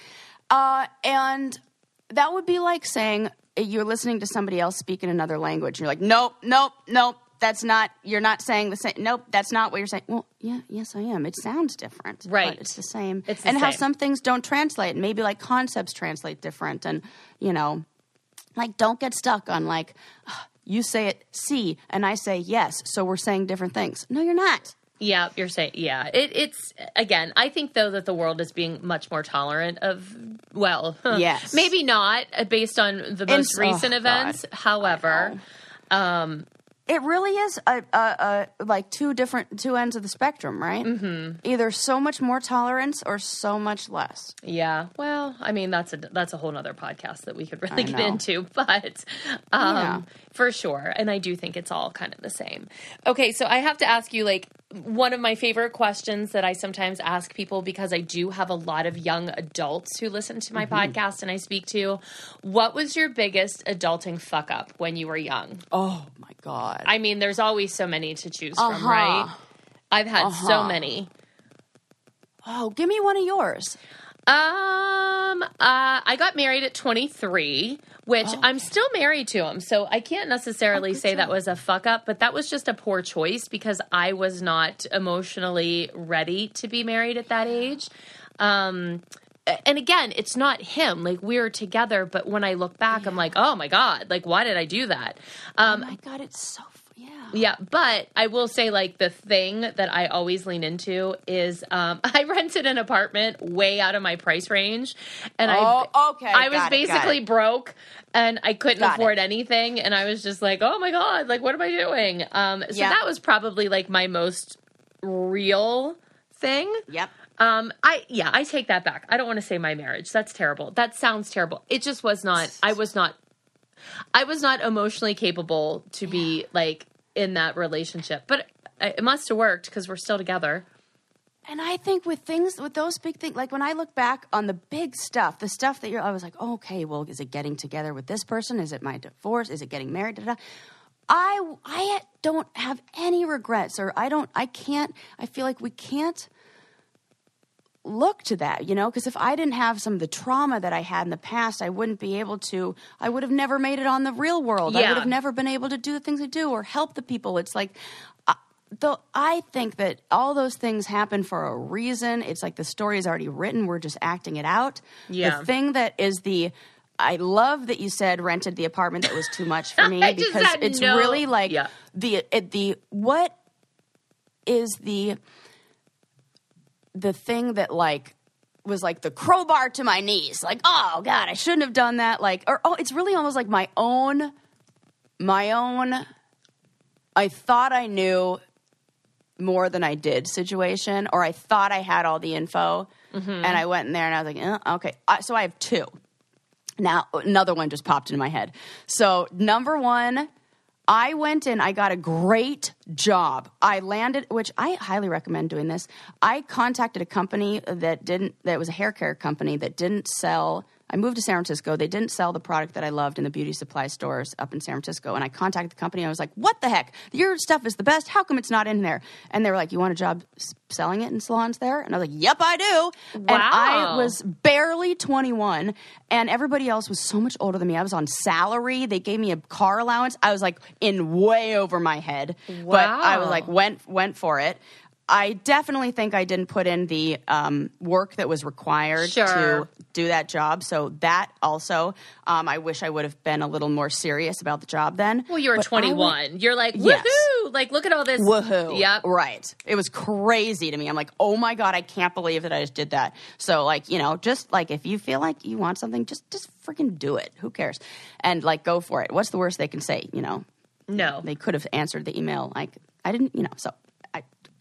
Uh, and that would be like saying you're listening to somebody else speak in another language. You're like, nope, nope, nope. That's not, you're not saying the same. Nope, that's not what you're saying. Well, yeah, yes, I am. It sounds different. Right. But it's the same. It's the and same. How some things don't translate. Maybe like concepts translate different. And, you know, like don't get stuck on like, you say it see, and I say yes, so we're saying different things. No, you're not. Yeah, you're saying, yeah. It, it's, again, I think, though, that the world is being much more tolerant of, well, yes. maybe not, based on the most in, recent oh, events. God. However, um, it really is, a, a, a, like, two different, two ends of the spectrum, right? Mm-hmm. Either so much more tolerance or so much less. Yeah. Well, I mean, that's a, that's a whole nother podcast that we could really I get know. into, but... Um, yeah. For sure. And I do think it's all kind of the same. Okay. So I have to ask you like one of my favorite questions that I sometimes ask people, because I do have a lot of young adults who listen to my mm-hmm. podcast and I speak to. What was your biggest adulting fuck up when you were young? Oh my God. I mean, there's always so many to choose uh-huh. from, right? I've had uh-huh. so many. Oh, give me one of yours. Um, uh, I got married at twenty-three, which oh, okay. I'm still married to him. So I can't necessarily oh, say job. that was a fuck up, but that was just a poor choice because I was not emotionally ready to be married at that age. Um, and again, it's not him. Like we were together, but when I look back, yeah. I'm like, oh my God, like, why did I do that? Um, oh my God, it's so Yeah. Yeah. But I will say, like, the thing that I always lean into is um, I rented an apartment way out of my price range. And oh, I, okay. I was it, basically broke and I couldn't got afford it. anything. And I was just like, oh my God, like, what am I doing? Um, so yep. that was probably like my most real thing. Yep. Um, I, yeah, I take that back. I don't want to say my marriage. That's terrible. That sounds terrible. It just was not, I was not, I was not emotionally capable to be like in that relationship, but it must've worked because we're still together. And I think with things, with those big things, like when I look back on the big stuff, the stuff that you're, I was like, oh, okay, well, is it getting together with this person? Is it my divorce? Is it getting married? Da-da. I, I don't have any regrets or I don't, I can't, I feel like we can't look to that, you know, because if I didn't have some of the trauma that I had in the past, I wouldn't be able to, I would have never made it on the real world. Yeah. I would have never been able to do the things I do or help the people. It's like, uh, though I think that all those things happen for a reason. It's like the story is already written. We're just acting it out. Yeah. The thing that is the, I love that you said rented the apartment that was too much for me because it's no. really like yeah. the, it, the, what is the, the thing that like was like the crowbar to my knees, like, oh God, I shouldn't have done that. Like, or, oh, it's really almost like my own, my own, I thought I knew more than I did situation, or I thought I had all the info mm-hmm. and I went in there and I was like, eh, okay. I, so I have two now. Another one just popped into my head. So number one, I went in, I got a great job. I landed, which I highly recommend doing this. I contacted a company that didn't, that was a hair care company that didn't sell, I moved to San Francisco. They didn't sell the product that I loved in the beauty supply stores up in San Francisco. And I contacted the company and I was like, what the heck? Your stuff is the best. How come it's not in there? And they were like, you want a job selling it in salons there? And I was like, yep, I do. Wow. And I was barely twenty-one and everybody else was so much older than me. I was on salary. They gave me a car allowance. I was like in way over my head, wow. but I was like, went, went for it. I definitely think I didn't put in the um, work that was required sure. to do that job. So that also, um, I wish I would have been a little more serious about the job then. Well, you were but twenty-one. Would, You're like, woohoo! Yes. Like, look at all this. Woohoo. Yep. Right. It was crazy to me. I'm like, oh my God, I can't believe that I just did that. So like, you know, just like if you feel like you want something, just, just freaking do it. Who cares? And like, go for it. What's the worst they can say, you know? No. They could have answered the email. Like, I didn't, you know, so.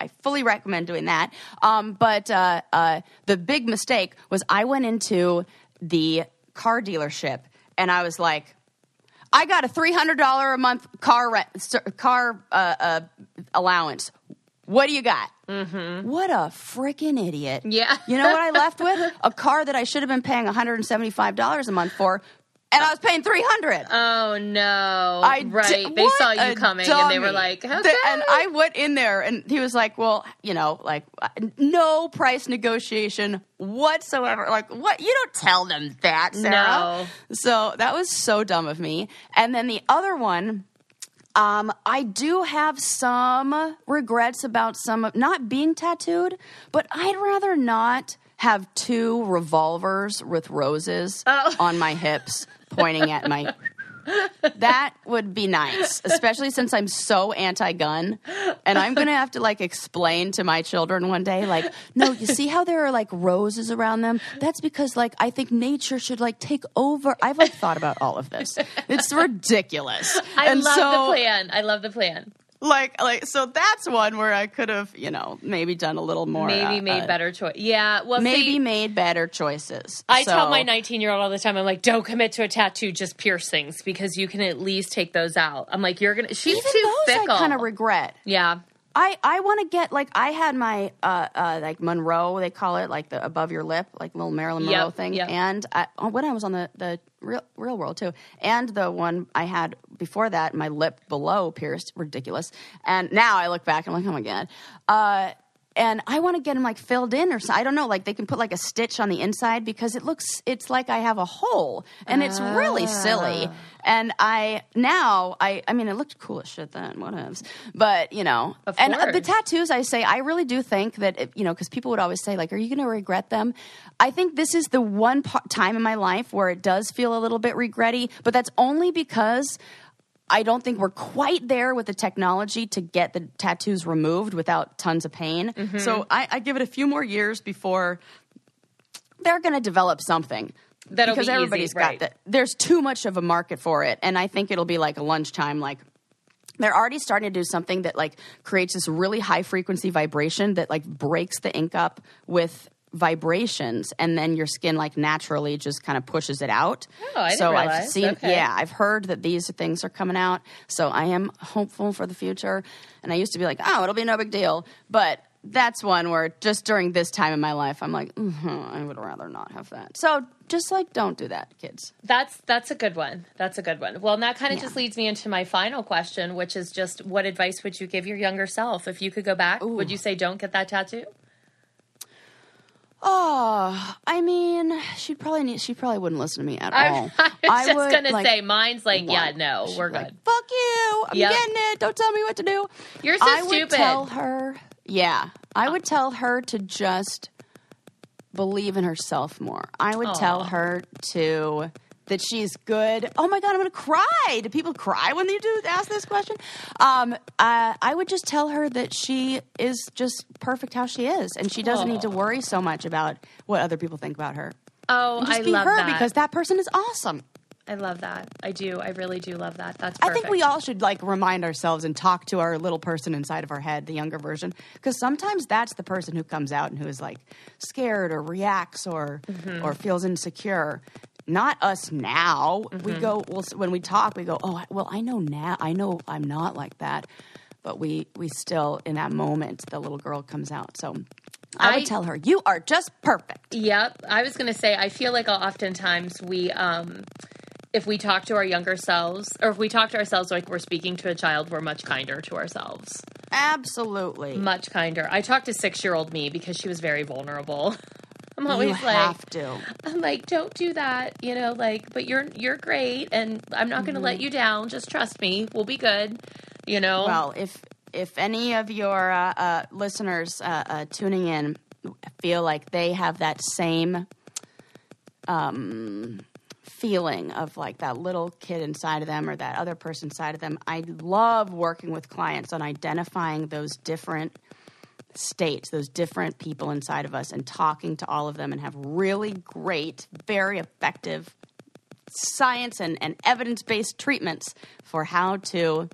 I fully recommend doing that. Um, but uh, uh, the big mistake was I went into the car dealership and I was like, I got a three hundred dollars a month car rent, car uh, uh, allowance. What do you got? Mm-hmm. What a freaking idiot. Yeah. You know what I left with? A car that I should have been paying one hundred seventy-five dollars a month for. And I was paying three hundred dollars. Oh, no. I right. D- they saw you coming dummy. And they were like, okay. The, and I went in there and he was like, well, you know, like no price negotiation whatsoever. Like what? You don't tell them that, Sarah. No. So that was so dumb of me. And then the other one, um, I do have some regrets about some of not being tattooed, but I'd rather not have two revolvers with roses oh. on my hips pointing at my... That would be nice, especially since I'm so anti-gun. And I'm going to have to, like, explain to my children one day, like, no, you see how there are, like, roses around them? That's because, like, I think nature should, like, take over. I've, like, thought about all of this. It's ridiculous. I and love so, the plan. I love the plan. Like, like, so that's one where I could have, you know, maybe done a little more. Maybe uh, made uh, better choice. Yeah. Well, maybe see, made better choices. I so. tell my nineteen-year-old all the time, I'm like, don't commit to a tattoo, just piercings, because you can at least take those out. I'm like, you're going to, she's Even too those fickle. I kind of regret. Yeah. I, I want to get, like, I had my, uh, uh, like, Monroe, they call it, like, the above your lip, like, little Marilyn Monroe yep, thing. Yep. And I, when I was on the, the real, real world, too. And the one I had before that, my lip below pierced. Ridiculous. And now I look back and I'm like, oh, my God. Uh, and I want to get them, like, filled in or something. I don't know. Like, they can put, like, a stitch on the inside because it looks, it's like I have a hole. And it's ah. really silly. And I, now, I I mean, it looked cool as shit then, what ifs. But, you know. Of and course. The tattoos, I say, I really do think that, it, you know, because people would always say, like, are you going to regret them? I think this is the one po- time in my life where it does feel a little bit regretty. But that's only because I don't think we're quite there with the technology to get the tattoos removed without tons of pain. Mm-hmm. So I, I give it a few more years before they're going to develop something. That'll because be everybody's easy, got right. that. There's too much of a market for it. And I think it'll be like a lunchtime, like they're already starting to do something that like creates this really high frequency vibration that like breaks the ink up with vibrations, and then your skin like naturally just kind of pushes it out. Oh, I didn't so realize. I've seen, okay. yeah, I've heard that these things are coming out. So I am hopeful for the future. And I used to be like, oh, it'll be no big deal, but that's one where just during this time in my life, I'm like, mm-hmm, I would rather not have that. So just like, don't do that, kids. That's, that's a good one. That's a good one. Well, and that kind of yeah. just leads me into my final question, which is just what advice would you give your younger self? If you could go back, Ooh. Would you say, don't get that tattoo? Oh, I mean, she'd probably need, she probably wouldn't listen to me at I, all. I was I just would, gonna like, say, mine's like, what? yeah, no, she'd we're good. Like, fuck you. I'm yep. getting it. Don't tell me what to do. You're so I stupid. I would tell her. Yeah. I would tell her to just believe in herself more. I would Aww. tell her to that she's good. Oh my God, I'm going to cry. Do people cry when they do ask this question? Um, uh, I would just tell her that she is just perfect how she is, and she doesn't Aww. need to worry so much about what other people think about her. Oh, I love her that. Because that person is awesome. I love that. I do. I really do love that. That's perfect. I think we all should like remind ourselves and talk to our little person inside of our head, the younger version, because sometimes that's the person who comes out and who is like scared or reacts or mm-hmm. or feels insecure. Not us now. Mm-hmm. We go well, when we talk, we go, oh, well, I know now. I know I'm not like that. But we we still, in that moment, the little girl comes out. So I would I, tell her, you are just perfect. Yep. I was going to say, I feel like oftentimes we um, – if we talk to our younger selves, or if we talk to ourselves like we're speaking to a child, we're much kinder to ourselves. Absolutely. Much kinder. I talked to six-year-old me because she was very vulnerable. I'm always you like, have to. I'm like, don't do that, you know, like, but you're, you're great and I'm not going to mm-hmm. let you down. Just trust me. We'll be good. You know? Well, if, if any of your, uh, uh listeners, uh, uh, tuning in feel like they have that same, um, feeling of like that little kid inside of them or that other person inside of them. I love working with clients on identifying those different states, those different people inside of us and talking to all of them and have really great, very effective science and, and evidence-based treatments for how to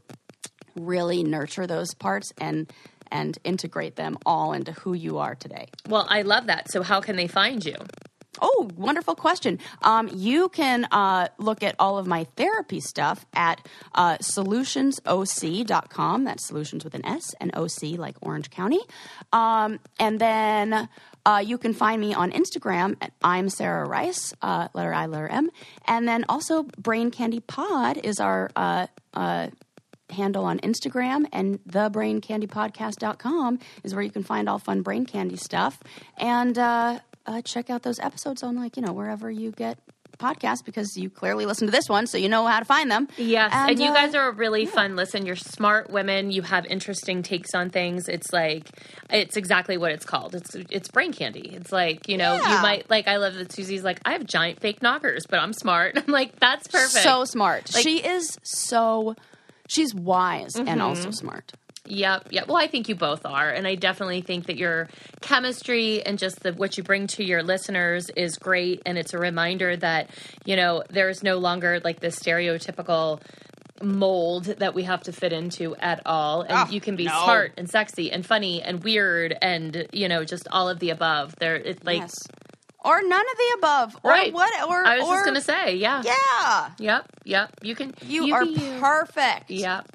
really nurture those parts and and integrate them all into who you are today. Well, I love that. So how can they find you? Oh, wonderful question. Um, you can uh, look at all of my therapy stuff at uh, solutions o c dot com. That's solutions with an S and O C like Orange County. Um, and then uh, you can find me on Instagram at I'm Sarah Rice, uh, letter I, letter M. And then also Brain Candy Pod is our uh, uh, handle on Instagram, and the brain candy podcast dot com is where you can find all fun brain candy stuff. And uh Uh, check out those episodes on, like, you know, wherever you get podcasts, because you clearly listen to this one, so you know how to find them. Yes, and, and you uh, guys are a really yeah. fun listen. You're smart women. You have interesting takes on things. It's like, it's exactly what it's called. It's it's brain candy. It's like, you know, yeah. you might, like, I love that Susie's like, I have giant fake knockers, but I'm smart. I'm like, that's perfect. So smart. Like, she is so, she's wise mm-hmm. and also smart. Yep. Yep. Well, I think you both are. And I definitely think that your chemistry and just the, what you bring to your listeners is great. And it's a reminder that, you know, there is no longer like this stereotypical mold that we have to fit into at all. And oh, you can be no. smart and sexy and funny and weird and, you know, just all of the above. There, it's like... Yes. Or none of the above. Or right. What, or, I was or, just going to say, yeah. Yeah. Yep. Yep. You can... You, you are be, perfect. Yep.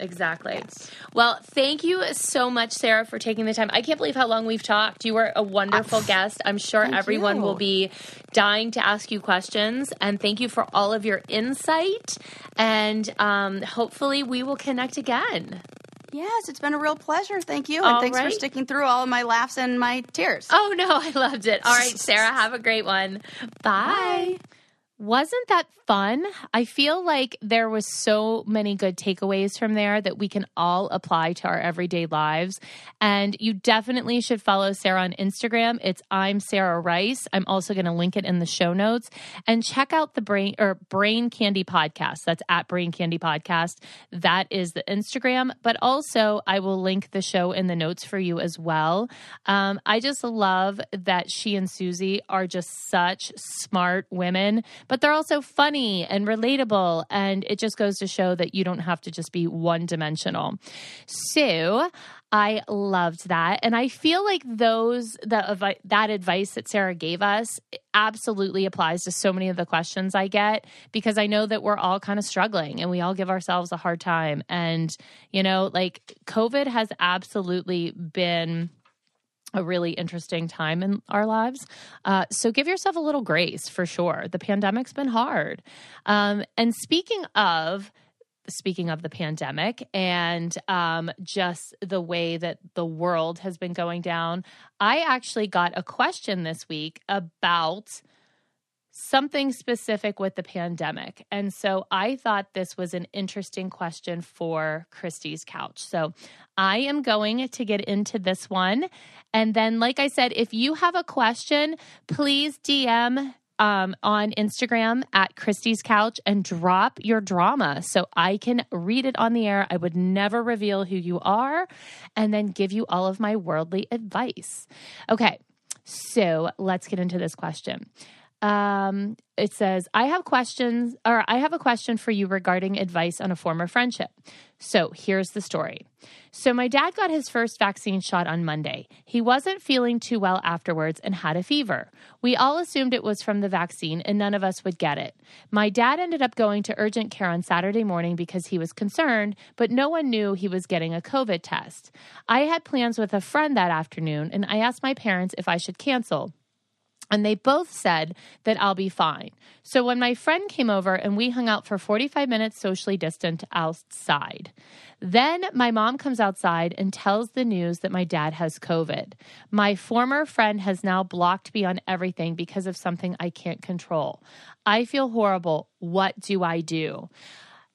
Exactly. Yes. Well, thank you so much, Sarah, for taking the time. I can't believe how long we've talked. You were a wonderful uh, guest. I'm sure everyone you. will be dying to ask you questions. And thank you for all of your insight. And um, hopefully we will connect again. Yes, it's been a real pleasure. Thank you. And all thanks right. for sticking through all of my laughs and my tears. Oh, no, I loved it. All right, Sarah, have a great one. Bye. Bye. Wasn't that fun? I feel like there was so many good takeaways from there that we can all apply to our everyday lives. And you definitely should follow Sarah on Instagram. It's I'm Sarah Rice. I'm also going to link it in the show notes. And check out the Brain or Brain Candy Podcast. That's at Brain Candy Podcast. That is the Instagram. But also I will link the show in the notes for you as well. Um, I just love that she and Susie are just such smart women. But they're also funny and relatable, and it just goes to show that you don't have to just be one-dimensional. So I loved that, and I feel like those the, that advice that Sarah gave us absolutely applies to so many of the questions I get, because I know that we're all kind of struggling, and we all give ourselves a hard time. And, you know, like COVID has absolutely been a really interesting time in our lives. Uh, so give yourself a little grace for sure. The pandemic's been hard. Um, and speaking of, speaking of the pandemic and um, just the way that the world has been going down, I actually got a question this week about something specific with the pandemic. And so I thought this was an interesting question for Christi's Couch. So I am going to get into this one. And then, like I said, if you have a question, please D M um, on Instagram at Christi's Couch and drop your drama so I can read it on the air. I would never reveal who you are and then give you all of my worldly advice. Okay, so let's get into this question. Um, it says, I have questions, or I have a question for you regarding advice on a former friendship. So here's the story. So my dad got his first vaccine shot on Monday. He wasn't feeling too well afterwards and had a fever. We all assumed it was from the vaccine and none of us would get it. My dad ended up going to urgent care on Saturday morning because he was concerned, but no one knew he was getting a COVID test. I had plans with a friend that afternoon and I asked my parents if I should cancel. And they both said that I'll be fine. So when my friend came over and we hung out for forty-five minutes socially distant outside, then my mom comes outside and tells the news that my dad has COVID. My former friend has now blocked me on everything because of something I can't control. I feel horrible. What do I do?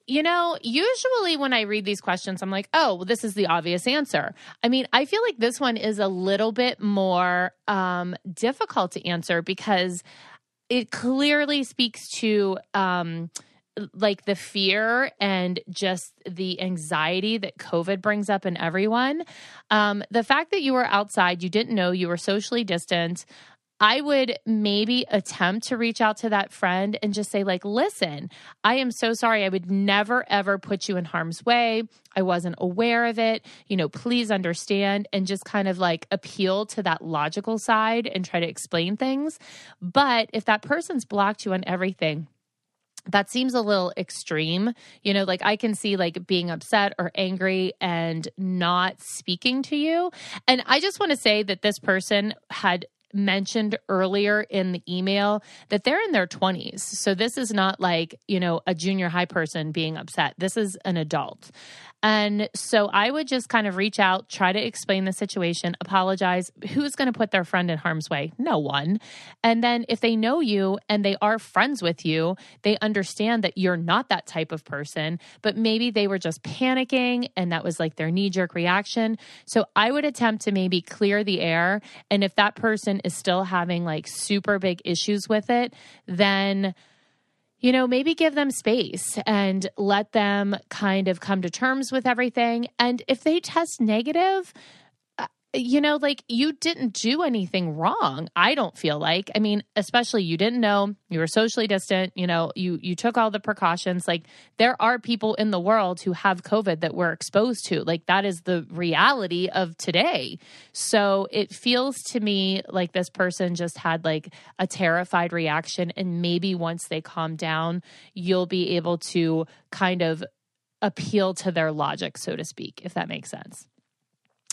You know, usually when I read these questions, I'm like, oh, well, this is the obvious answer. I mean, I feel like this one is a little bit more um, difficult to answer because it clearly speaks to um, like the fear and just the anxiety that COVID brings up in everyone. Um, the fact that you were outside, you didn't know, you were socially distant. I would maybe attempt to reach out to that friend and just say like, listen, I am so sorry. I would never, ever put you in harm's way. I wasn't aware of it. You know, please understand, and just kind of like appeal to that logical side and try to explain things. But if that person's blocked you on everything, that seems a little extreme. You know, like I can see like being upset or angry and not speaking to you. And I just want to say that this person had mentioned earlier in the email that they're in their twenties. So this is not like, you know, a junior high person being upset. This is an adult. And so I would just kind of reach out, try to explain the situation, apologize. Who's going to put their friend in harm's way? No one. And then if they know you and they are friends with you, they understand that you're not that type of person, but maybe they were just panicking and that was like their knee-jerk reaction. So I would attempt to maybe clear the air. And if that person is still having like super big issues with it, then, you know, maybe give them space and let them kind of come to terms with everything. And if they test negative, you know, like you didn't do anything wrong. I don't feel like, I mean, especially you didn't know, you were socially distant, you know, you, you took all the precautions. Like there are people in the world who have COVID that we're exposed to. Like that is the reality of today. So it feels to me like this person just had like a terrified reaction. And maybe once they calm down, you'll be able to kind of appeal to their logic, so to speak, if that makes sense.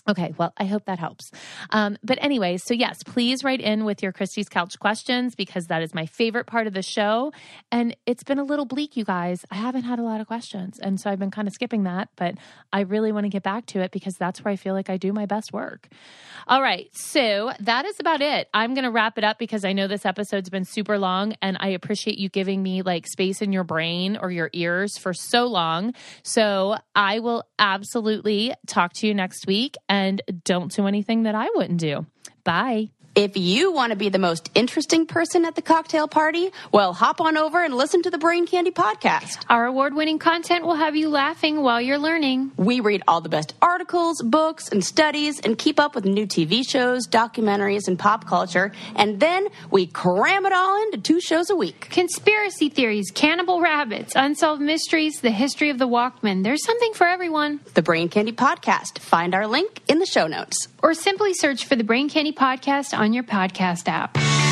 Okay, well, I hope that helps. Um, but anyway, so yes, please write in with your Christi's Couch questions because that is my favorite part of the show. And it's been a little bleak, you guys. I haven't had a lot of questions. And so I've been kind of skipping that, but I really want to get back to it because that's where I feel like I do my best work. All right, so that is about it. I'm going to wrap it up because I know this episode's been super long and I appreciate you giving me like space in your brain or your ears for so long. So I will absolutely talk to you next week. And don't do anything that I wouldn't do. Bye. If you want to be the most interesting person at the cocktail party, well, hop on over and listen to the Brain Candy Podcast. Our award-winning content will have you laughing while you're learning. We read all the best articles, books, and studies, and keep up with new T V shows, documentaries, and pop culture. And then we cram it all into two shows a week. Conspiracy theories, cannibal rabbits, unsolved mysteries, the history of the Walkman. There's something for everyone. The Brain Candy Podcast. Find our link in the show notes. Or simply search for the Brain Candy Podcast on your podcast app.